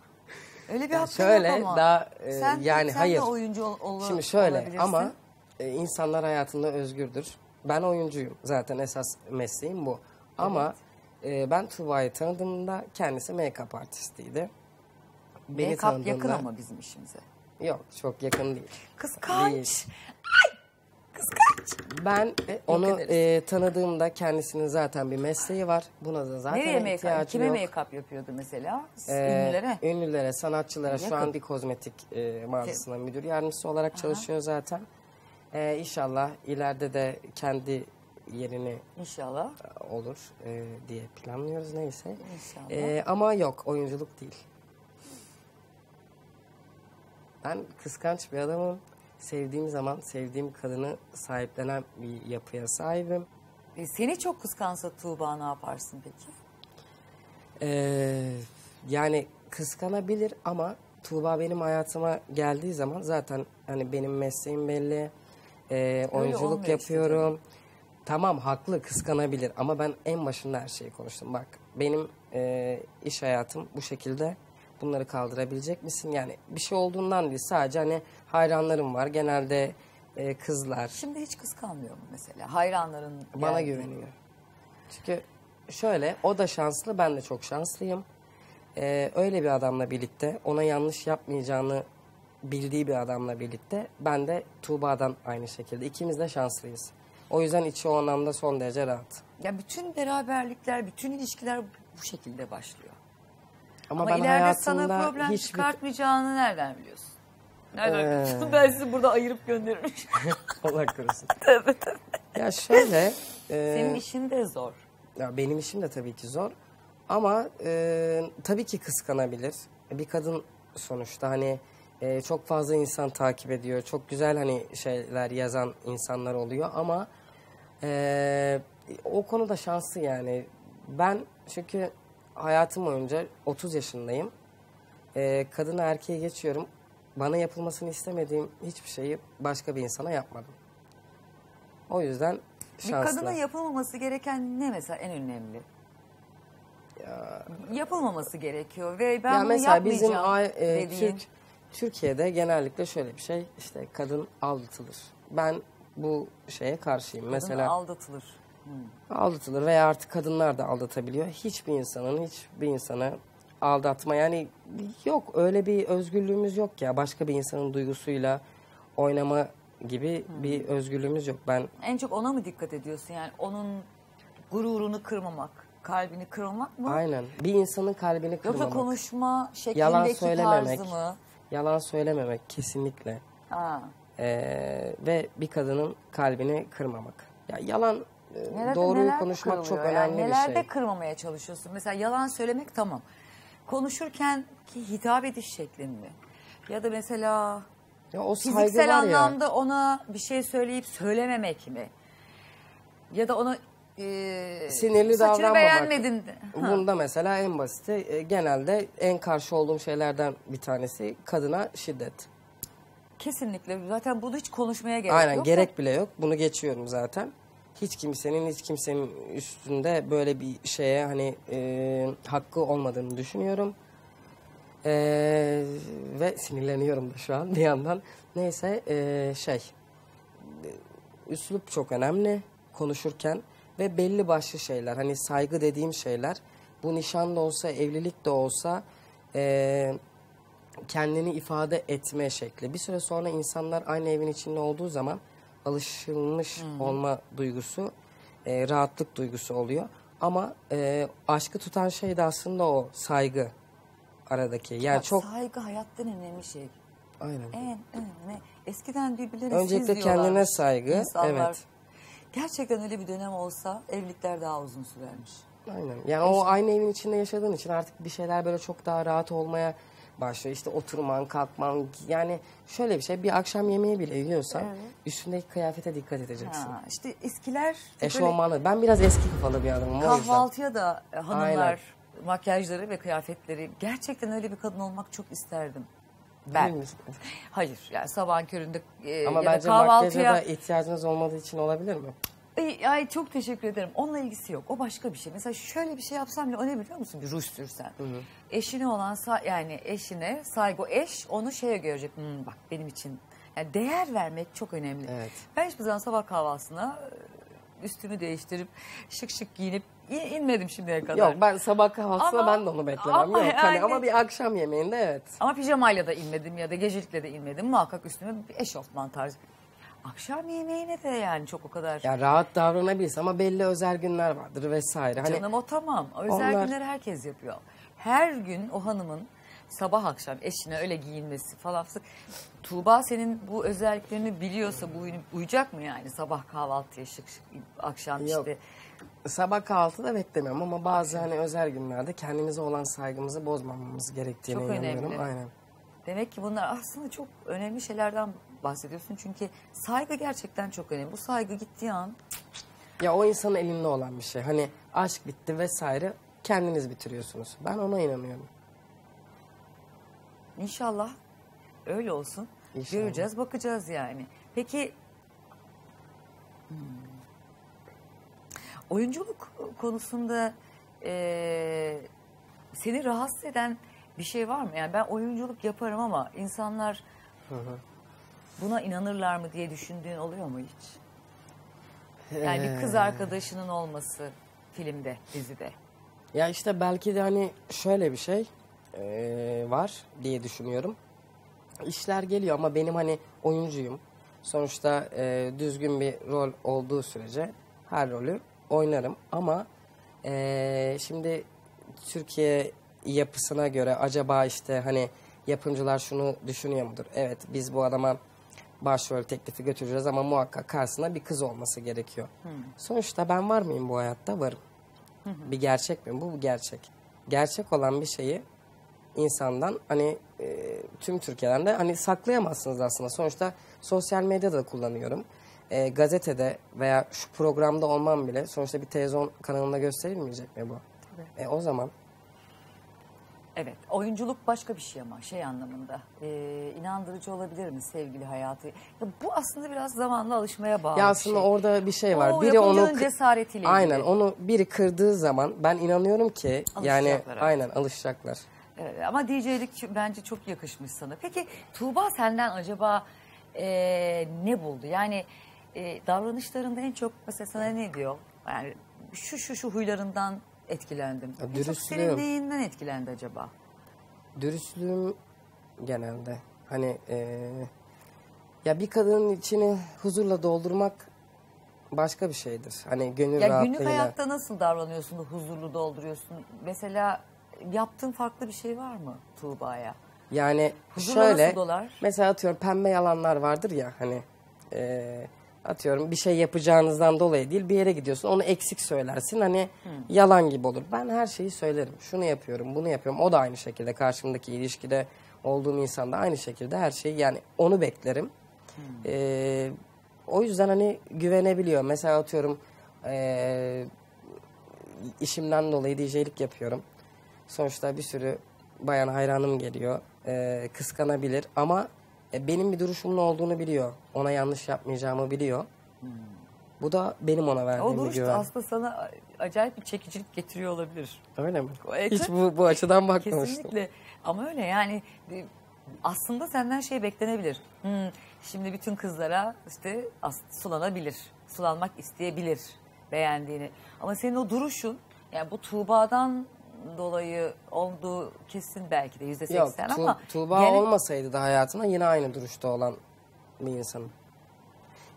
Öyle bir hakkın yok ama. Daha, sen hayır. De oyuncu olabilirsin. Şimdi şöyle ama insanlar hayatında özgürdür. Ben oyuncuyum. Zaten esas mesleğim bu. Evet. Ama... Ben Tuğba'yı tanıdığımda kendisi make-up artistiydi. Make-up yakın ama bizim işimize. Yok, çok yakın değil. Kıskanç. Değil. Ay, kıskanç. Ben onu tanıdığımda kendisinin zaten bir mesleği var. Buna da zaten nereye ihtiyacı yok. Kime make-up yapıyordu mesela? Ünlülere. Ünlülere, sanatçılara. Yakın. Şu an bir kozmetik mağazasına müdür yardımcısı olarak çalışıyor zaten. İnşallah ileride de kendi... yerini inşallah olur diye planlıyoruz, neyse. İnşallah. Ama yok, oyunculuk değil. Ben kıskanç bir adamım. Sevdiğim zaman sevdiğim kadını sahiplenen bir yapıya sahibim. Seni çok kıskansa Tuğba ne yaparsın peki? Yani kıskanabilir ama Tuğba benim hayatıma geldiği zaman zaten hani benim mesleğim belli. Oyunculuk yapıyorum. Işte, tamam, haklı, kıskanabilir ama ben en başında her şeyi konuştum. Bak benim iş hayatım bu şekilde, bunları kaldırabilecek misin? Yani bir şey olduğundan değil, sadece hani hayranlarım var genelde kızlar. Şimdi hiç kıskanmıyor mu mesela hayranların? Bana görünüyor. Çünkü şöyle, o da şanslı, ben de çok şanslıyım. Öyle bir adamla birlikte, ona yanlış yapmayacağını bildiği bir adamla birlikte, ben de Tuğba'dan aynı şekilde, ikimiz de şanslıyız. O yüzden içi o anlamda son derece rahat. Ya bütün beraberlikler, bütün ilişkiler bu şekilde başlıyor. Ama ben ileride sana problem çıkartmayacağını nereden biliyorsun? Nereden biliyorsun? Ben sizi burada ayırıp gönderirim. Allah korusun. Tabii tabii. Ya şöyle. Senin işin de zor. Ya benim işim de tabii ki zor. Ama tabii ki kıskanabilir. Bir kadın sonuçta hani çok fazla insan takip ediyor. Çok güzel hani şeyler yazan insanlar oluyor ama... o konuda şanslı yani. Ben çünkü hayatım boyunca 30 yaşındayım. Kadına erkeğe geçiyorum. Bana yapılmasını istemediğim hiçbir şeyi başka bir insana yapmadım. O yüzden şanslı. Bir kadına yapılmaması gereken ne mesela en önemli? Ya, yapılmaması gerekiyor ve ben ya bunu yapmayacağım dediğin... Türkiye'de genellikle şöyle bir şey, işte kadın aldatılır. Ben bu şeye karşıyım. Kadın mesela aldatılır. Aldatılır veya artık kadınlar da aldatabiliyor. Hiçbir insanın hiçbir insanı aldatma, yani yok, öyle bir özgürlüğümüz yok ya. Başka bir insanın duygusuyla oynama gibi bir özgürlüğümüz yok. Ben en çok ona mı dikkat ediyorsun? Yani onun gururunu kırmamak, kalbini kırmamak mı? Aynen. Bir insanın kalbini kırmamak. Yoksa konuşma şeklindeki tarzı mı? Yalan söylememek kesinlikle. Ve bir kadının kalbini kırmamak. Ya yalan, doğruyu konuşmak çok önemli bir şey. Nelerde kırmamaya çalışıyorsun? Mesela yalan söylemek tamam. Konuşurken ki hitap ediş şeklin mi? Ya da mesela ya o fiziksel anlamda ona bir şey söyleyip söylememek mi? Ya da ona sinirli davranmamak. Bunda mesela en basiti, genelde en karşı olduğum şeylerden bir tanesi kadına şiddet. Kesinlikle, zaten bunu hiç konuşmaya gerek yok. Aynen, gerek bile yok, bunu geçiyorum zaten. Hiç kimsenin üstünde böyle bir şeye hani hakkı olmadığını düşünüyorum. Ve sinirleniyorum da şu an bir yandan. Neyse üslup çok önemli konuşurken. Ve belli başlı şeyler, hani saygı dediğim şeyler, bu nişan da olsa, evlilik de olsa, kendini ifade etme şekli. Bir süre sonra insanlar aynı evin içinde olduğu zaman alışılmış olma duygusu, rahatlık duygusu oluyor. Ama aşkı tutan şey de aslında o saygı aradaki. Yani ya çok... Saygı hayatta en önemli şey. Aynen. En önemli. Eskiden birbirlerine öncelikle kendine saygı. İnsanlar, evet. Gerçekten öyle bir dönem olsa evlilikler daha uzun sürermiş. Aynen. Yani o aynı evin içinde yaşadığın için artık bir şeyler böyle çok daha rahat olmaya başlıyor. İşte oturman, kalkman, yani şöyle bir şey, bir akşam yemeği bile yiyorsan üstündeki kıyafete dikkat edeceksin. Ha, işte eskiler... Eşofmanlı. Ben biraz eski kafalı bir adamım. Kahvaltıya da hanımlar, aynen, makyajları ve kıyafetleri, gerçekten öyle bir kadın olmak çok isterdim. Ben. Hayır, yani sabahın köründe ama bence kahvaltıya... makyaja da ihtiyacınız olmadığı için olabilir mi? Ay çok teşekkür ederim. Onunla ilgisi yok. O başka bir şey. Mesela şöyle bir şey yapsam bile, o ne biliyor musun? Bir ruj sürsen. Eşine olan, yani eşine saygı, eş onu şeye görecek. Bak benim için. Yani değer vermek çok önemli. Evet. Ben hiçbir zaman sabah kahvaltısına üstümü değiştirip şık şık giyinip inmedim şimdiye kadar. Yok, ben sabah kahvaltısına ben de onu beklemem. Ama, yok, yani, ama bir akşam yemeğinde evet. Ama pijamayla da inmedim ya da gecelikle de inmedim. Muhakkak üstüme bir eşofman tarzı. Akşam yemeğine de yani çok o kadar... Ya rahat davranabilirsin ama belli özel günler vardır vesaire. Hani canım o tamam. Özel günleri herkes yapıyor. Her gün o hanımın sabah akşam eşine öyle giyinmesi falan. Tuğba senin bu özelliklerini biliyorsa bu huyunu uyacak mı yani? Sabah kahvaltıya şık şık, akşam yok, işte... Sabah kahvaltıda beklemiyorum ama bazı hani özel günlerde kendimize olan saygımızı bozmamamız gerektiğine inanıyorum. Önemli. Aynen. Demek ki bunlar aslında çok önemli şeylerden bahsediyorsun. Çünkü saygı gerçekten çok önemli. Bu saygı gittiği an... Ya o insanın elinde olan bir şey. Hani aşk bitti vesaire, kendiniz bitiriyorsunuz. Ben ona inanıyorum. İnşallah öyle olsun. İnşallah. Göreceğiz, bakacağız yani. Peki... Oyunculuk konusunda seni rahatsız eden bir şey var mı? Yani ben oyunculuk yaparım ama insanlar buna inanırlar mı diye düşündüğün oluyor mu hiç? Yani bir kız arkadaşının olması filmde, dizide. Ya işte belki de hani şöyle bir şey var diye düşünüyorum. İşler geliyor ama benim hani oyuncuyum. Sonuçta düzgün bir rol olduğu sürece her rolü oynarım ama şimdi Türkiye yapısına göre acaba işte hani yapımcılar şunu düşünüyor mudur? Evet, biz bu adama başrol teklifi götüreceğiz ama muhakkak karşısında bir kız olması gerekiyor. Sonuçta ben var mıyım bu hayatta? Varım. Bir gerçek mi? Bu gerçek. Gerçek olan bir şeyi insandan hani tüm Türkiye'den de hani saklayamazsınız aslında. Sonuçta sosyal medyada da kullanıyorum. Gazetede veya şu programda olmam bile sonuçta bir televizyon kanalında gösterilmeyecek mi bu? Tabii. O zaman... Evet, oyunculuk başka bir şey ama şey anlamında inandırıcı olabilir mi sevgili hayatı? Ya bu aslında biraz zamanla alışmaya bağlı. Ya aslında şey, orada bir şey var. O biri onu cesaretiyle. Aynen, onu biri kırdığı zaman ben inanıyorum ki yani aynen alışacaklar. Evet, ama DJ'lik bence çok yakışmış sana. Peki Tuğba senden acaba ne buldu? Yani davranışlarında en çok mesela sana ne diyor? Yani şu huylarından etkilendim. Ya, çok senin neyinden etkilendi acaba? Dürüstlüğüm genelde. Hani ya bir kadının içini huzurla doldurmak başka bir şeydir. Hani gönül rahatlığıyla. Ya günlük hayatta nasıl davranıyorsun da huzurlu dolduruyorsun? Mesela yaptığın farklı bir şey var mı Tuğba'ya? Yani huzurla şöyle mesela atıyorum pembe yalanlar vardır ya hani atıyorum bir şey yapacağınızdan dolayı değil, bir yere gidiyorsun onu eksik söylersin hani yalan gibi olur. Ben her şeyi söylerim, şunu yapıyorum, bunu yapıyorum, o da aynı şekilde karşımdaki ilişkide olduğum insan da aynı şekilde her şeyi yani onu beklerim. O yüzden hani güvenebiliyor. Mesela atıyorum işimden dolayı DJ'lik yapıyorum. Sonuçta bir sürü bayan hayranım geliyor, kıskanabilir ama benim bir duruşumun olduğunu biliyor. Ona yanlış yapmayacağımı biliyor. Bu da benim ona verdiğim güven. O duruş da aslında sana acayip bir çekicilik getiriyor olabilir. Öyle mi? Hiç bu açıdan bakmamıştım. Kesinlikle. Ama öyle yani aslında senden şey beklenebilir. Şimdi bütün kızlara işte sulanabilir, sulanmak isteyebilir beğendiğini. Ama senin o duruşun yani bu Tuğba'dan dolayı olduğu kesin belki de %80 ama... Tuğba gene... olmasaydı da hayatına yine aynı duruşta olan bir insanım.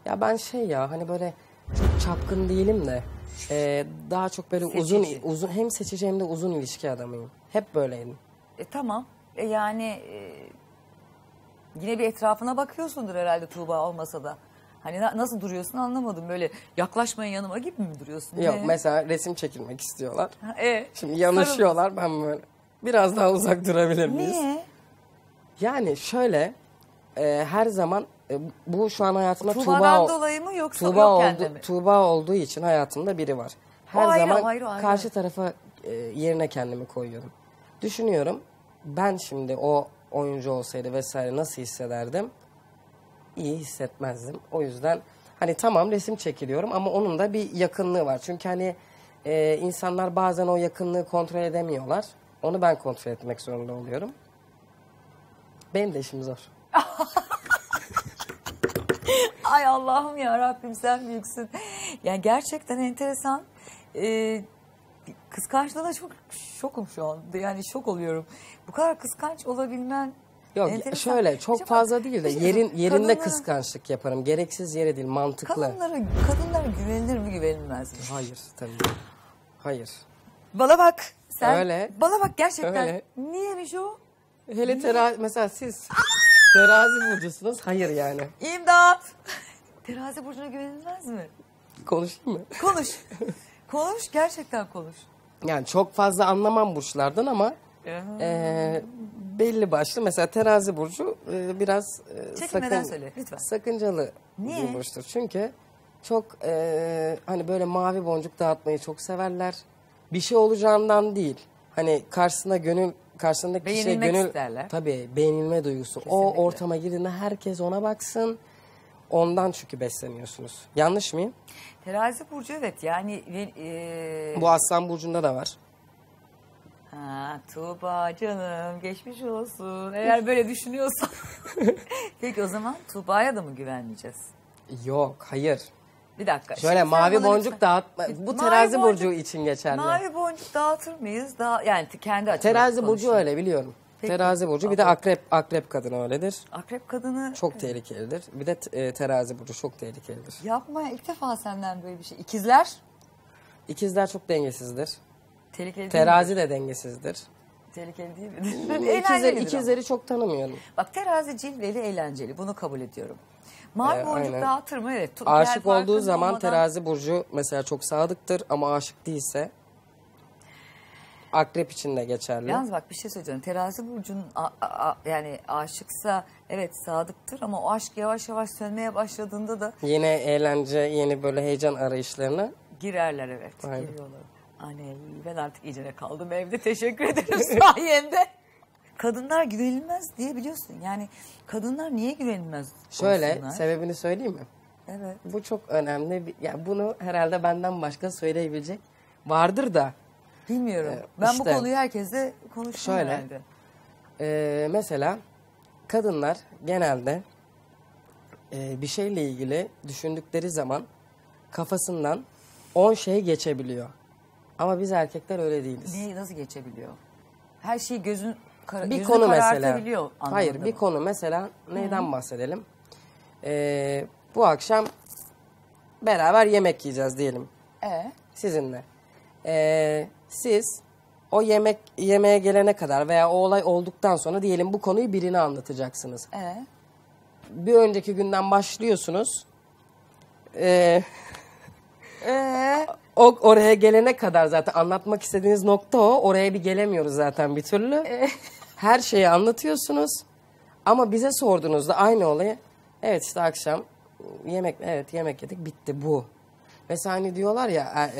Ya ben şey ya hani böyle çok çapkın değilim de daha çok böyle seçici. uzun hem seçici hem de uzun ilişki adamıyım. Hep böyleydim. Tamam yani yine bir etrafına bakıyorsundur herhalde Tuğba olmasa da. Hani nasıl duruyorsun anlamadım, böyle yaklaşmayın yanıma gibi mi duruyorsun? Yok mesela resim çekilmek istiyorlar. Ha, şimdi yanaşıyorlar ben böyle biraz daha uzak durabilir miyiz? Niye? Yani şöyle her zaman bu şu an hayatımda Tuğba'dan dolayı mı yoksa Tuğba olduğu için hayatımda biri var. Her zaman karşı tarafa yerine kendimi koyuyorum. Düşünüyorum ben şimdi o oyuncu olsaydı vesaire nasıl hissederdim? İyi hissetmezdim. O yüzden hani tamam resim çekiliyorum ama onun da bir yakınlığı var. Çünkü hani insanlar bazen o yakınlığı kontrol edemiyorlar. Onu ben kontrol etmek zorunda oluyorum. Benim de işim zor. Ay Allah'ım ya Rabbim sen büyüksün. Yani gerçekten enteresan. Kıskançlığına çok şokum şu an. Yani şok oluyorum. Bu kadar kıskanç olabilmen. Yok enteresan. Şöyle çok acaba, fazla değil de yerinde kıskançlık yaparım. Gereksiz yere değil, mantıklı. Kadınlara güvenilir mi güvenilmez mi? Hayır tabii. Hayır. Bana bak sen. Öyle. Bana bak gerçekten. Öyle. Niyemiş o? Hele terazi mesela siz terazi burcusunuz. Hayır yani. İmdat. Terazi burcuna güvenilmez mi? Konuşayım mı? Konuş. Konuş gerçekten konuş. Yani çok fazla anlamam burçlardan ama belli başlı mesela terazi burcu biraz sakıncalı bir burçtur. Çünkü çok hani böyle mavi boncuk dağıtmayı çok severler. Bir şey olacağından değil. Hani karşısındaki kişiye gönül isterler. Tabii beğenilme duygusu. Kesinlikle. O ortama girdiğinde herkes ona baksın. Ondan çünkü besleniyorsunuz. Yanlış mıyım? Terazi burcu evet yani. Bu Aslan burcunda da var. Ha, Tuğba canım geçmiş olsun. Eğer böyle düşünüyorsan. Peki o zaman Tuğba'ya da mı güvenmeyeceğiz? Yok hayır. Bir dakika. Şöyle mavi boncuk dağıtma. Bu terazi burcu için geçerli. Mavi boncuk dağıtır mıyız? Yani kendi açımdan terazi burcu öyle biliyorum. Peki. Terazi burcu bir de akrep kadını öyledir. Akrep kadını çok tehlikelidir. Bir de terazi burcu çok tehlikelidir. Yapma ilk defa senden böyle bir şey. İkizler çok dengesizdir. Tehlikeli terazi de dengesizdir. Tehlikeli değil mi? İkizleri çok tanımıyorum. Bak terazi cilveli eğlenceli bunu kabul ediyorum. Mavi boncuk dağıtır mı? Evet. Aşık olduğu zaman terazi burcu mesela çok sadıktır ama aşık değilse akrep için de geçerli. Yalnız bak bir şey söyleyeceğim. Terazi burcunun yani aşıksa evet sadıktır ama o aşk yavaş yavaş sönmeye başladığında da yine eğlence, yeni böyle heyecan arayışlarına girerler evet. Aynen. Giriyorlar. Anne ben artık iyicene kaldım evde teşekkür ederim sayende. Kadınlar güvenilmez diye biliyorsun yani kadınlar niye güvenilmez? Şöyle olsunlar? Sebebini söyleyeyim mi? Evet. Bu çok önemli. Yani bunu herhalde benden başka söyleyebilecek vardır da. Bilmiyorum. Ben işte, bu konuyu herkese konuştum herhalde. Mesela kadınlar genelde bir şeyle ilgili düşündükleri zaman kafasından 10 şey geçebiliyor. Ama biz erkekler öyle değiliz. Niye, nasıl geçebiliyor? Her şeyi yüzünü karartabiliyor. Hayır bir konu mesela neyden bahsedelim? Bu akşam beraber yemek yiyeceğiz diyelim. Sizinle. Siz o yemeğe gelene kadar veya o olay olduktan sonra diyelim bu konuyu birine anlatacaksınız. Bir önceki günden başlıyorsunuz. Oraya gelene kadar zaten anlatmak istediğiniz nokta o. Oraya bir gelemiyoruz zaten bir türlü. Her şeyi anlatıyorsunuz. Ama bize sorduğunuzda aynı olayı. Evet işte akşam yemek yedik bitti bu. Mesela hani diyorlar ya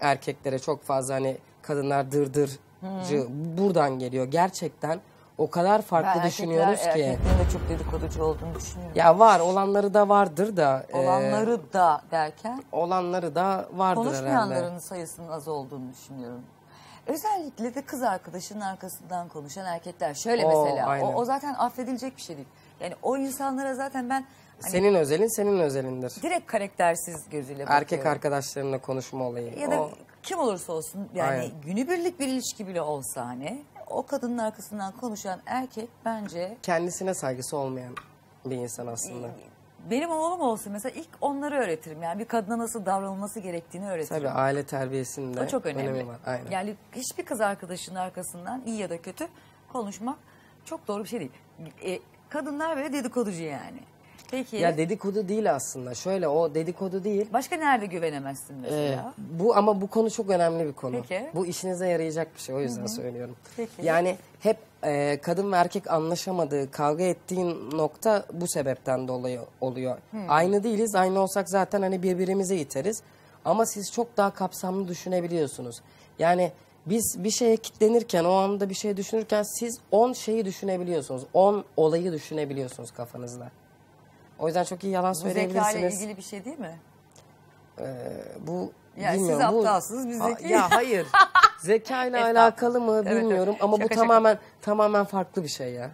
erkeklere çok fazla hani kadınlar dırdırcı buradan geliyor. Gerçekten o kadar farklı düşünüyoruz ki. Erkeklerin de çok dedikoducu olduğunu düşünüyorum. Ya var olanları da vardır da. Olanları da derken? Olanları da vardır herhalde. Konuşmayanların sayısının az olduğunu düşünüyorum. Özellikle de kız arkadaşının arkasından konuşan erkekler. Şöyle mesela o zaten affedilecek bir şey değil. Yani o insanlara zaten ben... Hani senin özelin senin özelindir. Direkt karaktersiz gözüyle bakıyorum. Erkek arkadaşlarımla konuşma olayı. Ya da kim olursa olsun yani aynen, günübirlik bir ilişki bile olsa hani o kadının arkasından konuşan erkek bence... Kendisine saygısı olmayan bir insan aslında. Benim oğlum olsun mesela ilk onları öğretirim. Yani bir kadına nasıl davranılması gerektiğini öğretirim. Tabii aile terbiyesinde o çok önemli var. Aynen. Yani hiçbir kız arkadaşının arkasından iyi ya da kötü konuşmak çok doğru bir şey değil. Kadınlar böyle dedikoducu yani. Peki. Ya dedikodu değil aslında. Şöyle o dedikodu değil. Başka nerede güvenemezsin mesela? Ama bu konu çok önemli bir konu. Peki. Bu işinize yarayacak bir şey, o yüzden söylüyorum. Peki. Yani hep kadın ve erkek anlaşamadığı, kavga ettiğin nokta bu sebepten dolayı oluyor. Aynı değiliz. Aynı olsak zaten hani birbirimize iteriz. Ama siz çok daha kapsamlı düşünebiliyorsunuz. Yani biz bir şeye kitlenirken, o anda bir şey düşünürken siz 10 şeyi düşünebiliyorsunuz. 10 olayı düşünebiliyorsunuz kafanızda. O yüzden çok iyi yalan söyleyebilirsiniz. Bu zekayla ilgili bir şey değil mi? Bu yani bilmiyorum. Siz aptalsınız, biz zeki. Ya hayır. Zekayla alakalı mı bilmiyorum ama şaka, bu tamamen farklı bir şey ya.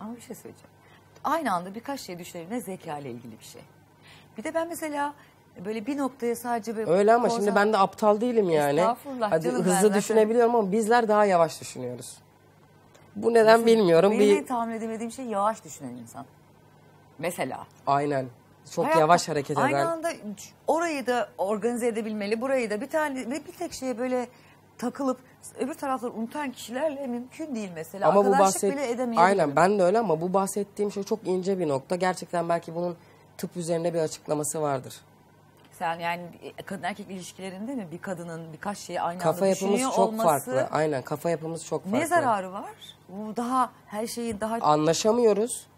Ama bir şey söyleyeceğim. Aynı anda birkaç şey düşünebilme zekayla ilgili bir şey. Bir de ben mesela böyle bir noktaya sadece böyle... Öyle ama şimdi ben de aptal değilim yani. Estağfurullah. Hadi hızlı düşünebiliyorum ama bizler daha yavaş düşünüyoruz. Bu neden mesela, bilmiyorum. Benim tahmin edemediğim şey yavaş düşünen insan. Mesela. Aynen. Çok hayatta, yavaş hareket eden. Aynı anda orayı da organize edebilmeli, burayı da bir tek şeye böyle takılıp öbür tarafları unutan kişilerle mümkün değil mesela. Ama arkadaşlık bile edemeyebilirim. Aynen ben de öyle ama bu bahsettiğim şey çok ince bir nokta. Gerçekten belki bunun tıp üzerinde bir açıklaması vardır. Sen yani kadın erkek ilişkilerinde mi bir kadının birkaç şeyi aynı anda düşünüyor olması... Farklı. Aynen kafa yapımız çok farklı. Ne zararı var? Bu daha her şeyi daha... Anlaşamıyoruz.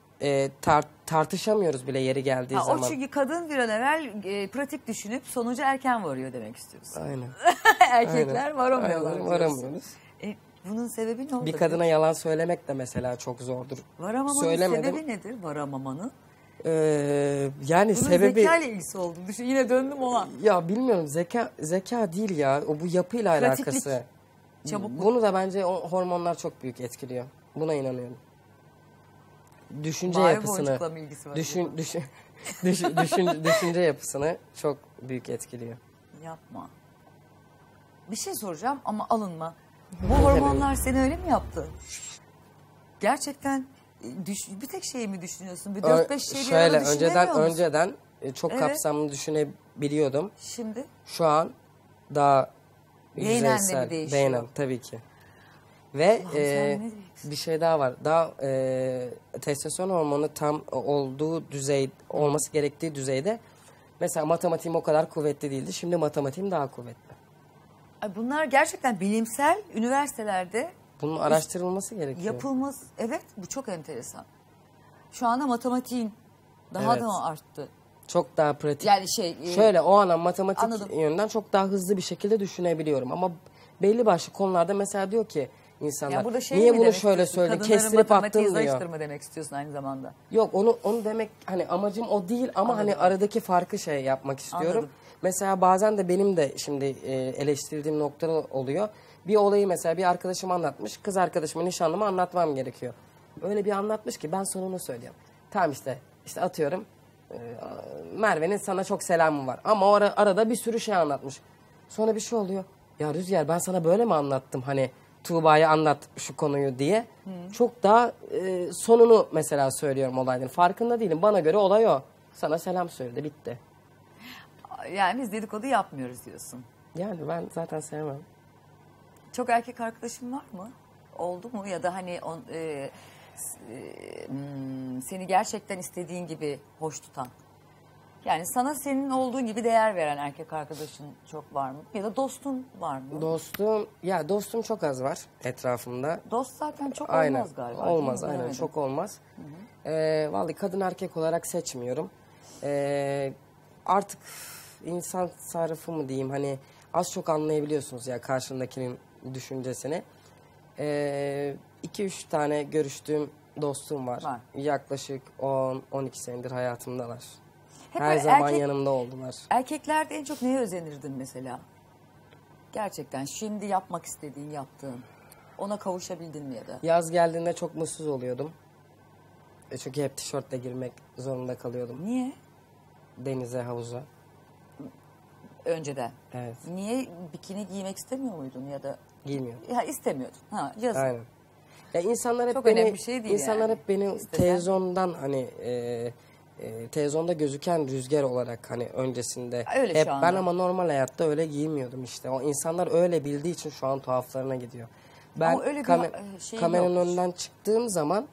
Tartışamıyoruz bile yeri geldiği zaman. O çünkü kadın bir an evvel pratik düşünüp sonuca erken varıyor demek istiyoruz. Aynen. Erkekler aynen, varamıyorlar. Aynen, varamıyoruz. Bunun sebebi ne oldu? Bir kadına yalan söylemek de mesela çok zordur. Varamamanın sebebi nedir? Varamamanın? Yani bunun sebebi... Bunun zekayla ilgisi olduğunu düşün. Yine döndüm ona. Ya bilmiyorum zeka değil ya. O bu yapıyla alakası. Çabukluk. Bunu da bence hormonlar çok büyük etkiliyor. Buna inanıyorum. Düşünce yapısını, düşünce yapısını çok büyük etkiliyor. Yapma. Bir şey soracağım ama alınma. Bu hormonlar seni öyle mi yaptı? Gerçekten bir tek şeyi mi düşünüyorsun? Bir 4-5 şeyi şöyle, önceden çok kapsamlı düşünebiliyordum. Şimdi? Şu an daha yüzeysel. Beynen tabii ki. Ve bir şey daha var. Daha testosteron hormonu tam olduğu düzey, olması gerektiği düzeyde mesela matematiğim o kadar kuvvetli değildi. Şimdi matematiğim daha kuvvetli. Bunlar gerçekten bilimsel üniversitelerde bunun araştırılması gerekiyor. Yapılması. Evet, bu çok enteresan. Şu anda matematiğin daha da arttı. Çok daha pratik. Yani şöyle o an matematik yönünden çok daha hızlı bir şekilde düşünebiliyorum ama belli başlı konularda mesela diyor ki insanlar niye bunu şöyle söyledi, kestirip attın diyor. Kadınların matematiği demek istiyorsun aynı zamanda. Yok onu demek hani amacım o değil ama anladım, hani aradaki farkı şey yapmak istiyorum. Anladım. Mesela bazen de benim de şimdi eleştirdiğim noktalar oluyor. Bir olayı mesela bir arkadaşım anlatmış, kız arkadaşımı, nişanlıma anlatmam gerekiyor. Öyle bir anlatmış ki ben sonunu söyleyeyim. Tamam işte atıyorum Merve'nin sana çok selamı var ama o arada bir sürü şey anlatmış. Sonra bir şey oluyor. Ya Rüzgar ben sana böyle mi anlattım hani Tuğba'ya anlat şu konuyu diye. Çok daha sonunu mesela söylüyorum olayların. Farkında değilim. Bana göre olay o. Sana selam söyledi. Bitti. Yani biz dedikodu yapmıyoruz diyorsun. Yani ben zaten sevmem. Çok erkek arkadaşın var mı? Oldu mu? Ya da hani seni gerçekten istediğin gibi hoş tutan. Yani sana senin olduğun gibi değer veren erkek arkadaşın çok var mı? Ya da dostun var mı? Dostum çok az var etrafımda. Dost zaten çok aynen, olmaz galiba. Olmaz aynen demedim, çok olmaz. Vallahi kadın erkek olarak seçmiyorum. Artık insan sarrafı mı diyeyim hani az çok anlayabiliyorsunuz ya karşındakinin düşüncesini. 2-3 tane görüştüğüm dostum var. Yaklaşık 10-12 senedir hayatımdalar. Hep her zaman yanımda oldular. Erkeklerde en çok neye özenirdin mesela? Gerçekten şimdi yapmak istediğin, yaptığın. Ona kavuşabildin mi ya da? Yaz geldiğinde çok mutsuz oluyordum. Çünkü hep tişörtle girmek zorunda kalıyordum. Niye? Denize, havuza. Önceden. Evet. Niye bikini giymek istemiyor muydun ya da? Giymiyordum. Ya istemiyordun. Ha, yazın. Aynen. Ya insanlar hep çok beni, önemli bir şey değil insanlar yani. Hep beni televizyondan hani televizyonda gözüken Rüzgar olarak hani öncesinde. Öyle hep ben ama normal hayatta öyle giymiyordum işte. O insanlar öyle bildiği için şu an tuhaflarına gidiyor. Ben öyle kameranın önünden çıktığım zaman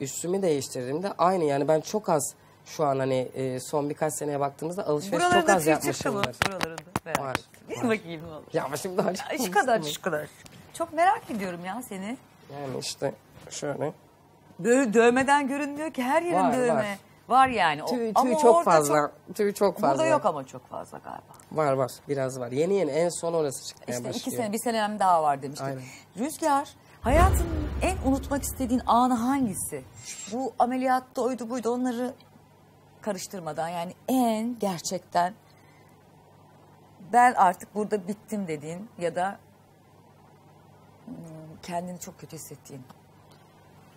üstümü değiştirdiğimde aynı yani ben çok az şu an hani son birkaç seneye baktığımızda alışveriş çok az yapmışım. Evet. Var. Bir bakayım ne olur. Ya şimdi şu kadar şu kadar. Çok merak ediyorum ya seni. Yani işte şöyle. Dövmeden görünmüyor ki her yerin var, dövme. Var yani. Tüy çok fazla. Tüy çok fazla. Burada yok ama çok fazla galiba. Var var. Biraz var. Yeni yeni en son orası çıkmaya başlıyor. İşte 2 sene, 1 senem daha var demiştim. Aynen. Rüzgar, hayatının en unutmak istediğin anı hangisi? Bu ameliyatta oydu buydu onları karıştırmadan yani en gerçekten ben artık burada bittim dediğin ya da kendini çok kötü hissettiğin.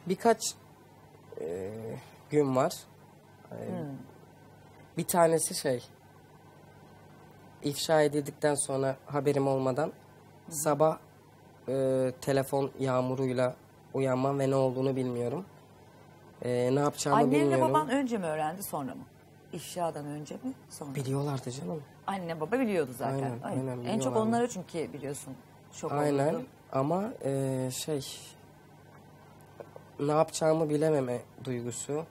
Birkaç gün var. Bir tanesi ifşa edildikten sonra haberim olmadan sabah telefon yağmuruyla uyanmam ve ne olduğunu bilmiyorum. Ne yapacağımı bilmiyorum. Annenle baban önce mi öğrendi sonra mı? İfşadan önce mi sonra mı? Biliyorlardı canım. Anne baba biliyordu zaten. Aynen, aynen, en çok onları çünkü biliyorsun. Şok aynen oldu. Ama ne yapacağımı bilememe duygusu.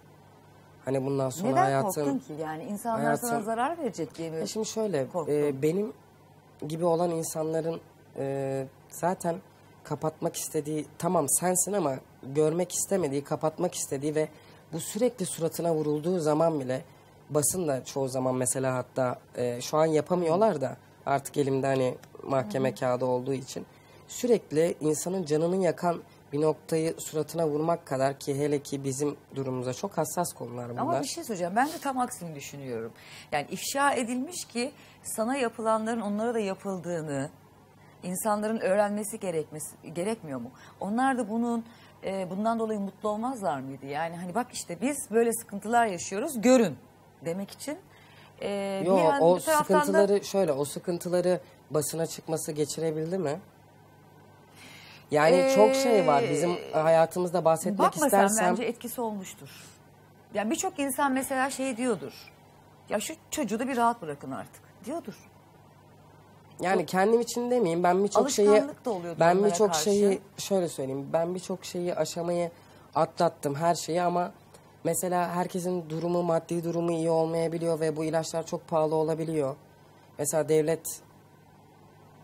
Hani bundan sonra neden hayatım... Neden korktun ki yani? İnsanlar sana zarar verecek diye mi? Şimdi şöyle, benim gibi olan insanların zaten kapatmak istediği... Tamam sensin ama görmek istemediği, kapatmak istediği ve bu sürekli suratına vurulduğu zaman bile... Basın da çoğu zaman mesela hatta şu an yapamıyorlar da artık elimde hani mahkeme kağıdı olduğu için... Sürekli insanın canını yakan... Bir noktayı suratına vurmak kadar ki hele ki bizim durumumuza çok hassas konular bunlar. Ama bir şey söyleyeceğim. Ben de tam aksini düşünüyorum. Yani ifşa edilmiş ki sana yapılanların onlara da yapıldığını insanların öğrenmesi gerekmiyor mu? Onlar da bunun bundan dolayı mutlu olmazlar mıydı? Yani hani bak işte biz böyle sıkıntılar yaşıyoruz görün demek için. Yok o sıkıntıları şöyle o sıkıntıları basına çıkması geçirebildi mi? Yani çok şey var bizim hayatımızda bahsetmek istersem. Bakma sen bence etkisi olmuştur. Yani birçok insan mesela şey diyordur. Ya şu çocuğu da bir rahat bırakın artık diyordur. Yani çok, kendim için demeyeyim ben birçok şeyi şöyle söyleyeyim. Ben birçok şeyi aşamayı atlattım her şeyi ama mesela herkesin durumu maddi durumu iyi olmayabiliyor ve bu ilaçlar çok pahalı olabiliyor. Mesela devlet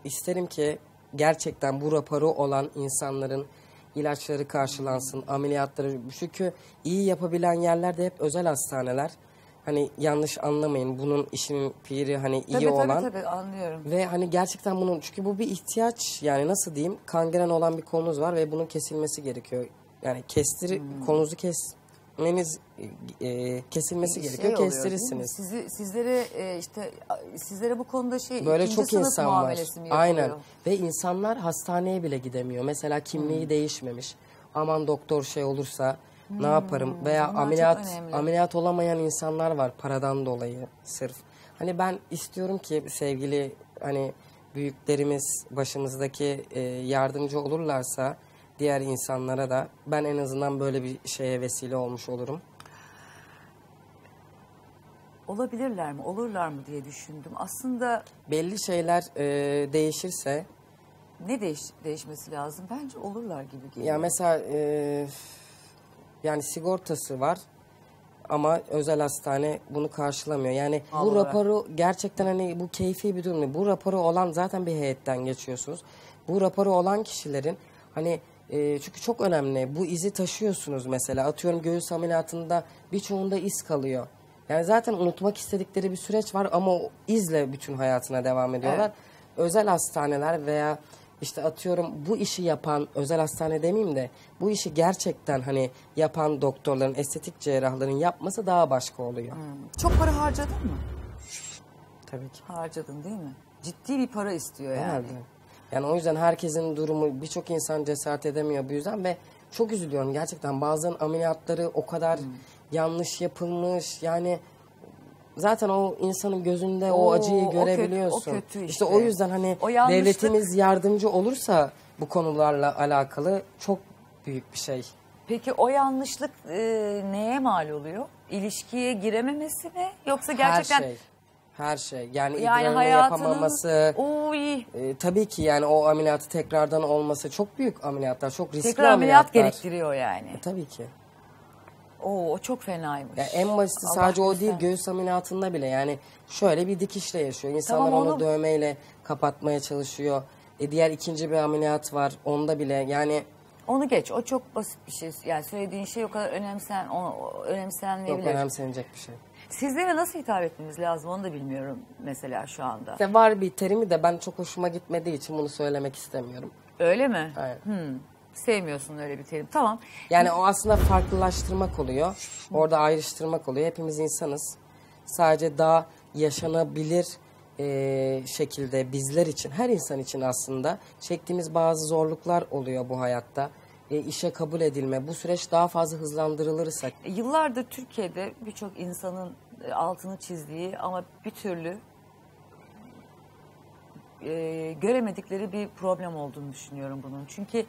isterim ki gerçekten bu raporu olan insanların ilaçları karşılansın, ameliyatları. Çünkü iyi yapabilen yerler de hep özel hastaneler. Hani yanlış anlamayın bunun işinin piri hani tabii, iyi tabii, olan. Tabii anlıyorum. Ve hani gerçekten bunun çünkü bu bir ihtiyaç yani nasıl diyeyim kangren olan bir konumuz var ve bunun kesilmesi gerekiyor. Yani konunuzu kesmeniz kesilmesi gerekiyor oluyor, kestirirsiniz. Sizlere işte sizlere bu konuda böyle çok insan var. Aynen. Ve insanlar hastaneye bile gidemiyor. Mesela kimliği değişmemiş. Aman doktor şey olursa ne yaparım veya bunlar ameliyat olamayan insanlar var paradan dolayı sırf. Hani ben istiyorum ki sevgili hani büyüklerimiz başımızdaki yardımcı olurlarsa diğer insanlara da ben en azından böyle bir şeye vesile olmuş olurum. Olabilirler mi, olurlar mı diye düşündüm. Aslında belli şeyler değişirse ne değişmesi lazım? Bence olurlar gibi geliyor. Ya mesela yani sigortası var ama özel hastane bunu karşılamıyor. Yani bu raporu gerçekten hani bu keyfi bir durum. Bu raporu olan zaten bir heyetten geçiyorsunuz. Bu raporu olan kişilerin hani çünkü çok önemli. Bu izi taşıyorsunuz mesela. Atıyorum göğüs ameliyatında birçoğunda iz kalıyor. Yani zaten unutmak istedikleri bir süreç var ama o izle bütün hayatına devam ediyorlar. Evet. Özel hastaneler veya işte atıyorum bu işi yapan özel hastane demeyeyim de bu işi gerçekten hani yapan doktorların, estetik cerrahların yapması daha başka oluyor. Çok para harcadın mı? Tabii ki. Harcadın değil mi? Ciddi bir para istiyor yani. Herhalde. Yani o yüzden herkesin durumu birçok insan cesaret edemiyor bu yüzden ve çok üzülüyorum gerçekten bazen ameliyatları o kadar yanlış yapılmış yani zaten o insanın gözünde o acıyı görebiliyorsun. O kötü işte. İşte o yüzden hani o devletimiz yardımcı olursa bu konularla alakalı çok büyük bir şey. Peki o yanlışlık neye mal oluyor? İlişkiye girememesi mi? Yoksa gerçekten... Her şey. Her şey. Yani idrar yapamaması. Tabii ki yani o ameliyatı tekrardan olması, çok büyük ameliyatlar, çok riskli ameliyatlar. Tekrar ameliyat gerektiriyor yani. Tabii ki. O çok fenaymış. Ya en basiti sadece o değil, göğüs ameliyatında bile yani şöyle bir dikişle yaşıyor. İnsanlar tamam, onu dövmeyle kapatmaya çalışıyor. Diğer ikinci bir ameliyat var. Onda bile yani... Onu geç. O çok basit bir şey. Yani söylediğin şey o kadar önemsenmeyebilir. Yok, önemsenecek bir şey. Sizlere nasıl hitap etmemiz lazım onu da bilmiyorum mesela şu anda. İşte var bir terimi de ben çok hoşuma gitmediği için bunu söylemek istemiyorum. Öyle mi? Hayır. Sevmiyorsun öyle bir terim. Tamam. Yani o aslında farklılaştırmak oluyor. Orada ayrıştırmak oluyor. Hepimiz insanız. Sadece daha yaşanabilir şekilde bizler için, her insan için aslında çektiğimiz bazı zorluklar oluyor bu hayatta. İşe kabul edilme, bu süreç daha fazla hızlandırılırsa. Yıllardır Türkiye'de birçok insanın altını çizdiği ama bir türlü göremedikleri bir problem olduğunu düşünüyorum bunun. Çünkü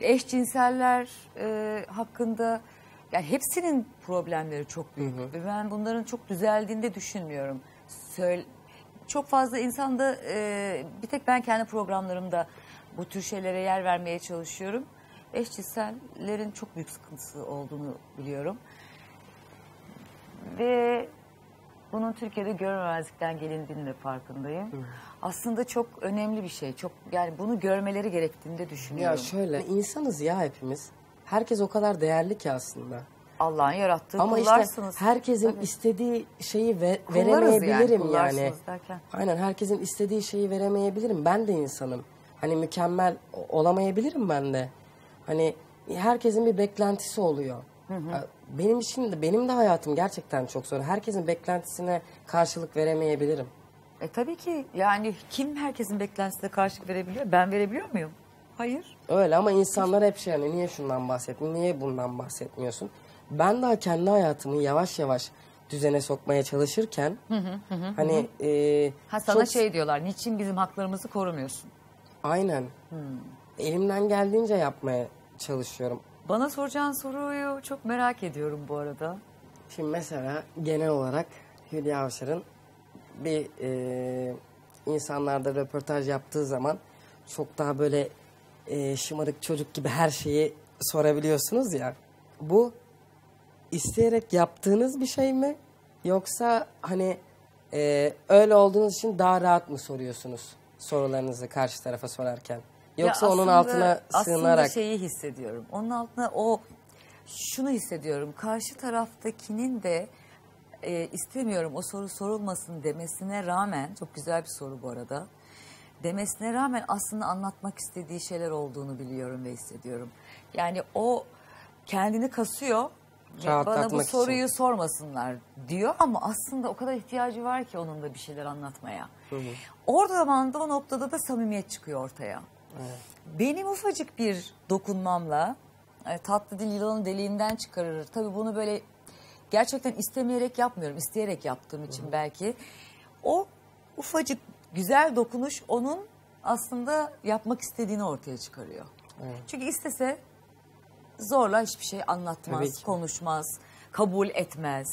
eşcinseller hakkında... Yani hepsinin problemleri çok büyük. Hı hı. Ve ben bunların çok düzeldiğini de düşünmüyorum. Çok fazla insanda bir tek ben kendi programlarımda bu tür şeylere yer vermeye çalışıyorum. Eşcinsellerin çok büyük sıkıntısı olduğunu biliyorum. Ve bunun Türkiye'de görmemezlikten gelindiğinin de farkındayım. Hı. Aslında çok önemli bir şey. Çok yani bunu görmeleri gerektiğini de düşünüyorum. Ya şöyle, insanız ya hepimiz. Herkes o kadar değerli ki aslında. Allah'ın yarattığı kullarsınız. Ama işte herkesin istediği şeyi veremeyebilirim yani. Aynen, herkesin istediği şeyi veremeyebilirim. Ben de insanım. Hani mükemmel olamayabilirim ben de. Hani herkesin bir beklentisi oluyor. Hı hı. Benim için de, benim de hayatım gerçekten çok zor. Herkesin beklentisine karşılık veremeyebilirim. Tabii ki yani kim herkesin beklentisine karşılık verebiliyor? Ben verebiliyor muyum? Hayır. Öyle ama insanlar hep şey yani, niye şundan bahsetmiyorsun, niye bundan bahsetmiyorsun? Ben daha kendi hayatımı yavaş yavaş düzene sokmaya çalışırken hani... sana çok... şey diyorlar, niçin bizim haklarımızı korumuyorsun? Aynen. Elimden geldiğince yapmaya çalışıyorum. Bana soracağın soruyu çok merak ediyorum bu arada. Şimdi mesela genel olarak Hülya Avşar'ın bir insanlarda röportaj yaptığı zaman çok daha böyle... şımarık çocuk gibi her şeyi sorabiliyorsunuz ya. Bu isteyerek yaptığınız bir şey mi? Yoksa hani öyle olduğunuz için daha rahat mı soruyorsunuz sorularınızı karşı tarafa sorarken? Yoksa aslında, onun altına sığınarak... Aslında şeyi hissediyorum. Onun altına şunu hissediyorum. Karşı taraftakinin de istemiyorum o soru sorulmasın demesine rağmen, çok güzel bir soru bu arada, demesine rağmen aslında anlatmak istediği şeyler olduğunu biliyorum ve hissediyorum. Yani o kendini kasıyor. Bana bu soruyu için sormasınlar diyor ama aslında o kadar ihtiyacı var ki onun da bir şeyler anlatmaya. Hı hı. Orada zamanda, o noktada da samimiyet çıkıyor ortaya. Evet. Benim ufacık bir dokunmamla tatlı dil yılanın deliğinden çıkarır. Tabii bunu böyle gerçekten istemeyerek yapmıyorum. İsteyerek yaptığım için belki. O ufacık güzel dokunuş onun aslında yapmak istediğini ortaya çıkarıyor. Evet. Çünkü istese zorla hiçbir şey anlatmaz, konuşmaz, kabul etmez.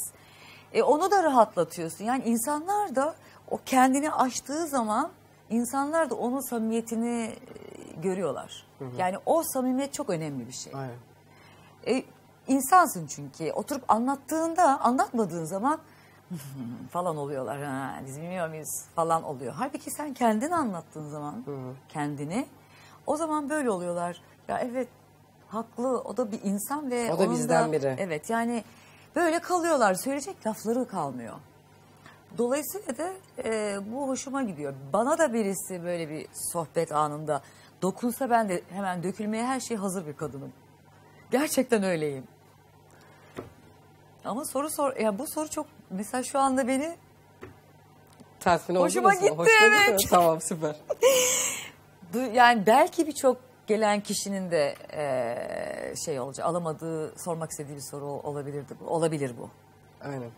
Onu da rahatlatıyorsun. Yani insanlar da o kendini açtığı zaman insanlar da onun samimiyetini görüyorlar. Hı hı. Yani o samimiyet çok önemli bir şey. Aynen. İnsansın çünkü. Oturup anlattığında, anlatmadığın zaman... falan oluyorlar. Ha, biz bilmiyor muyuz falan oluyor. Halbuki sen kendini anlattığın zaman kendini, o zaman böyle oluyorlar. Ya evet, haklı, o da bir insan ve o da bizden biri. Evet yani böyle kalıyorlar. Söyleyecek lafları kalmıyor. Dolayısıyla da bu hoşuma gidiyor. Bana da birisi böyle bir sohbet anında dokunsa ben de hemen dökülmeye her şey hazır bir kadınım. Gerçekten öyleyim. Ama yani bu soru çok mesela şu anda beni tatmin oldu. Hoşuma gitti. Hoşuma gitti. Tamam, süper. Yani belki birçok gelen kişinin de şey olacak, alamadığı, sormak istediği bir soru olabilirdi, olabilir bu. Aynen.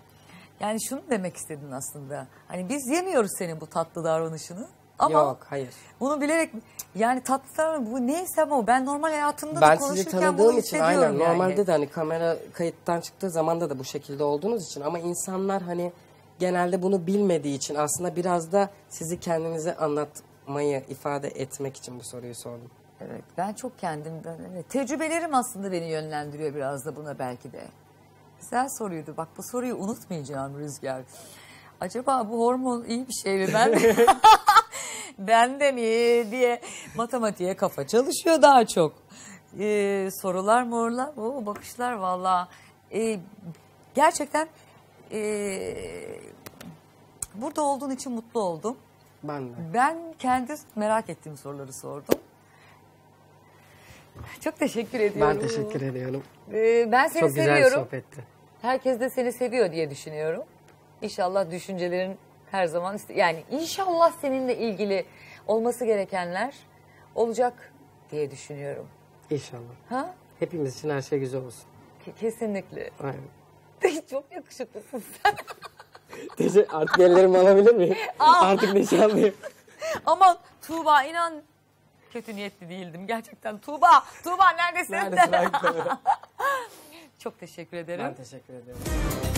Yani şunu demek istedin aslında. Hani biz yemiyoruz senin bu tatlı davranışını. Ama yok, hayır. Bunu bilerek, yani tatlı bu neyse ama ben normal hayatımda ben da konuşurken bunu hissediyorum. Aynen, yani. Normalde de hani kamera kayıttan çıktığı zamanda da bu şekilde olduğunuz için, ama insanlar hani genelde bunu bilmediği için aslında biraz da sizi kendinize anlatmayı, ifade etmek için bu soruyu sordum. Evet, ben çok kendimden, tecrübelerim aslında beni yönlendiriyor biraz da buna belki de. Güzel soruydu, bak bu soruyu unutmayacağım Rüzgar. Acaba bu hormon iyi bir şey mi ben? Ben de mi diye matematiğe kafa çalışıyor daha çok. Sorular morlar, o bakışlar valla. Gerçekten burada olduğun için mutlu oldum. Ben de. Ben kendi merak ettiğim soruları sordum. Çok teşekkür ediyorum. Ben teşekkür ediyorum. Ben seni çok seviyorum. Çok güzel sohbetti. Herkes de seni seviyor diye düşünüyorum. İnşallah düşüncelerin her zaman... Yani inşallah seninle ilgili olması gerekenler olacak diye düşünüyorum. İnşallah. Ha? Hepimiz için her şey güzel olsun. Kesinlikle. Aynen. Çok yakışıklısın sen. Artık ellerimi alabilir miyim? Aa. Artık nişanlıyım. Aman Tuğba, inan kötü niyetli değildim. Gerçekten Tuğba. Tuğba neredesin? Neredesin? Çok teşekkür ederim. Ben teşekkür ederim.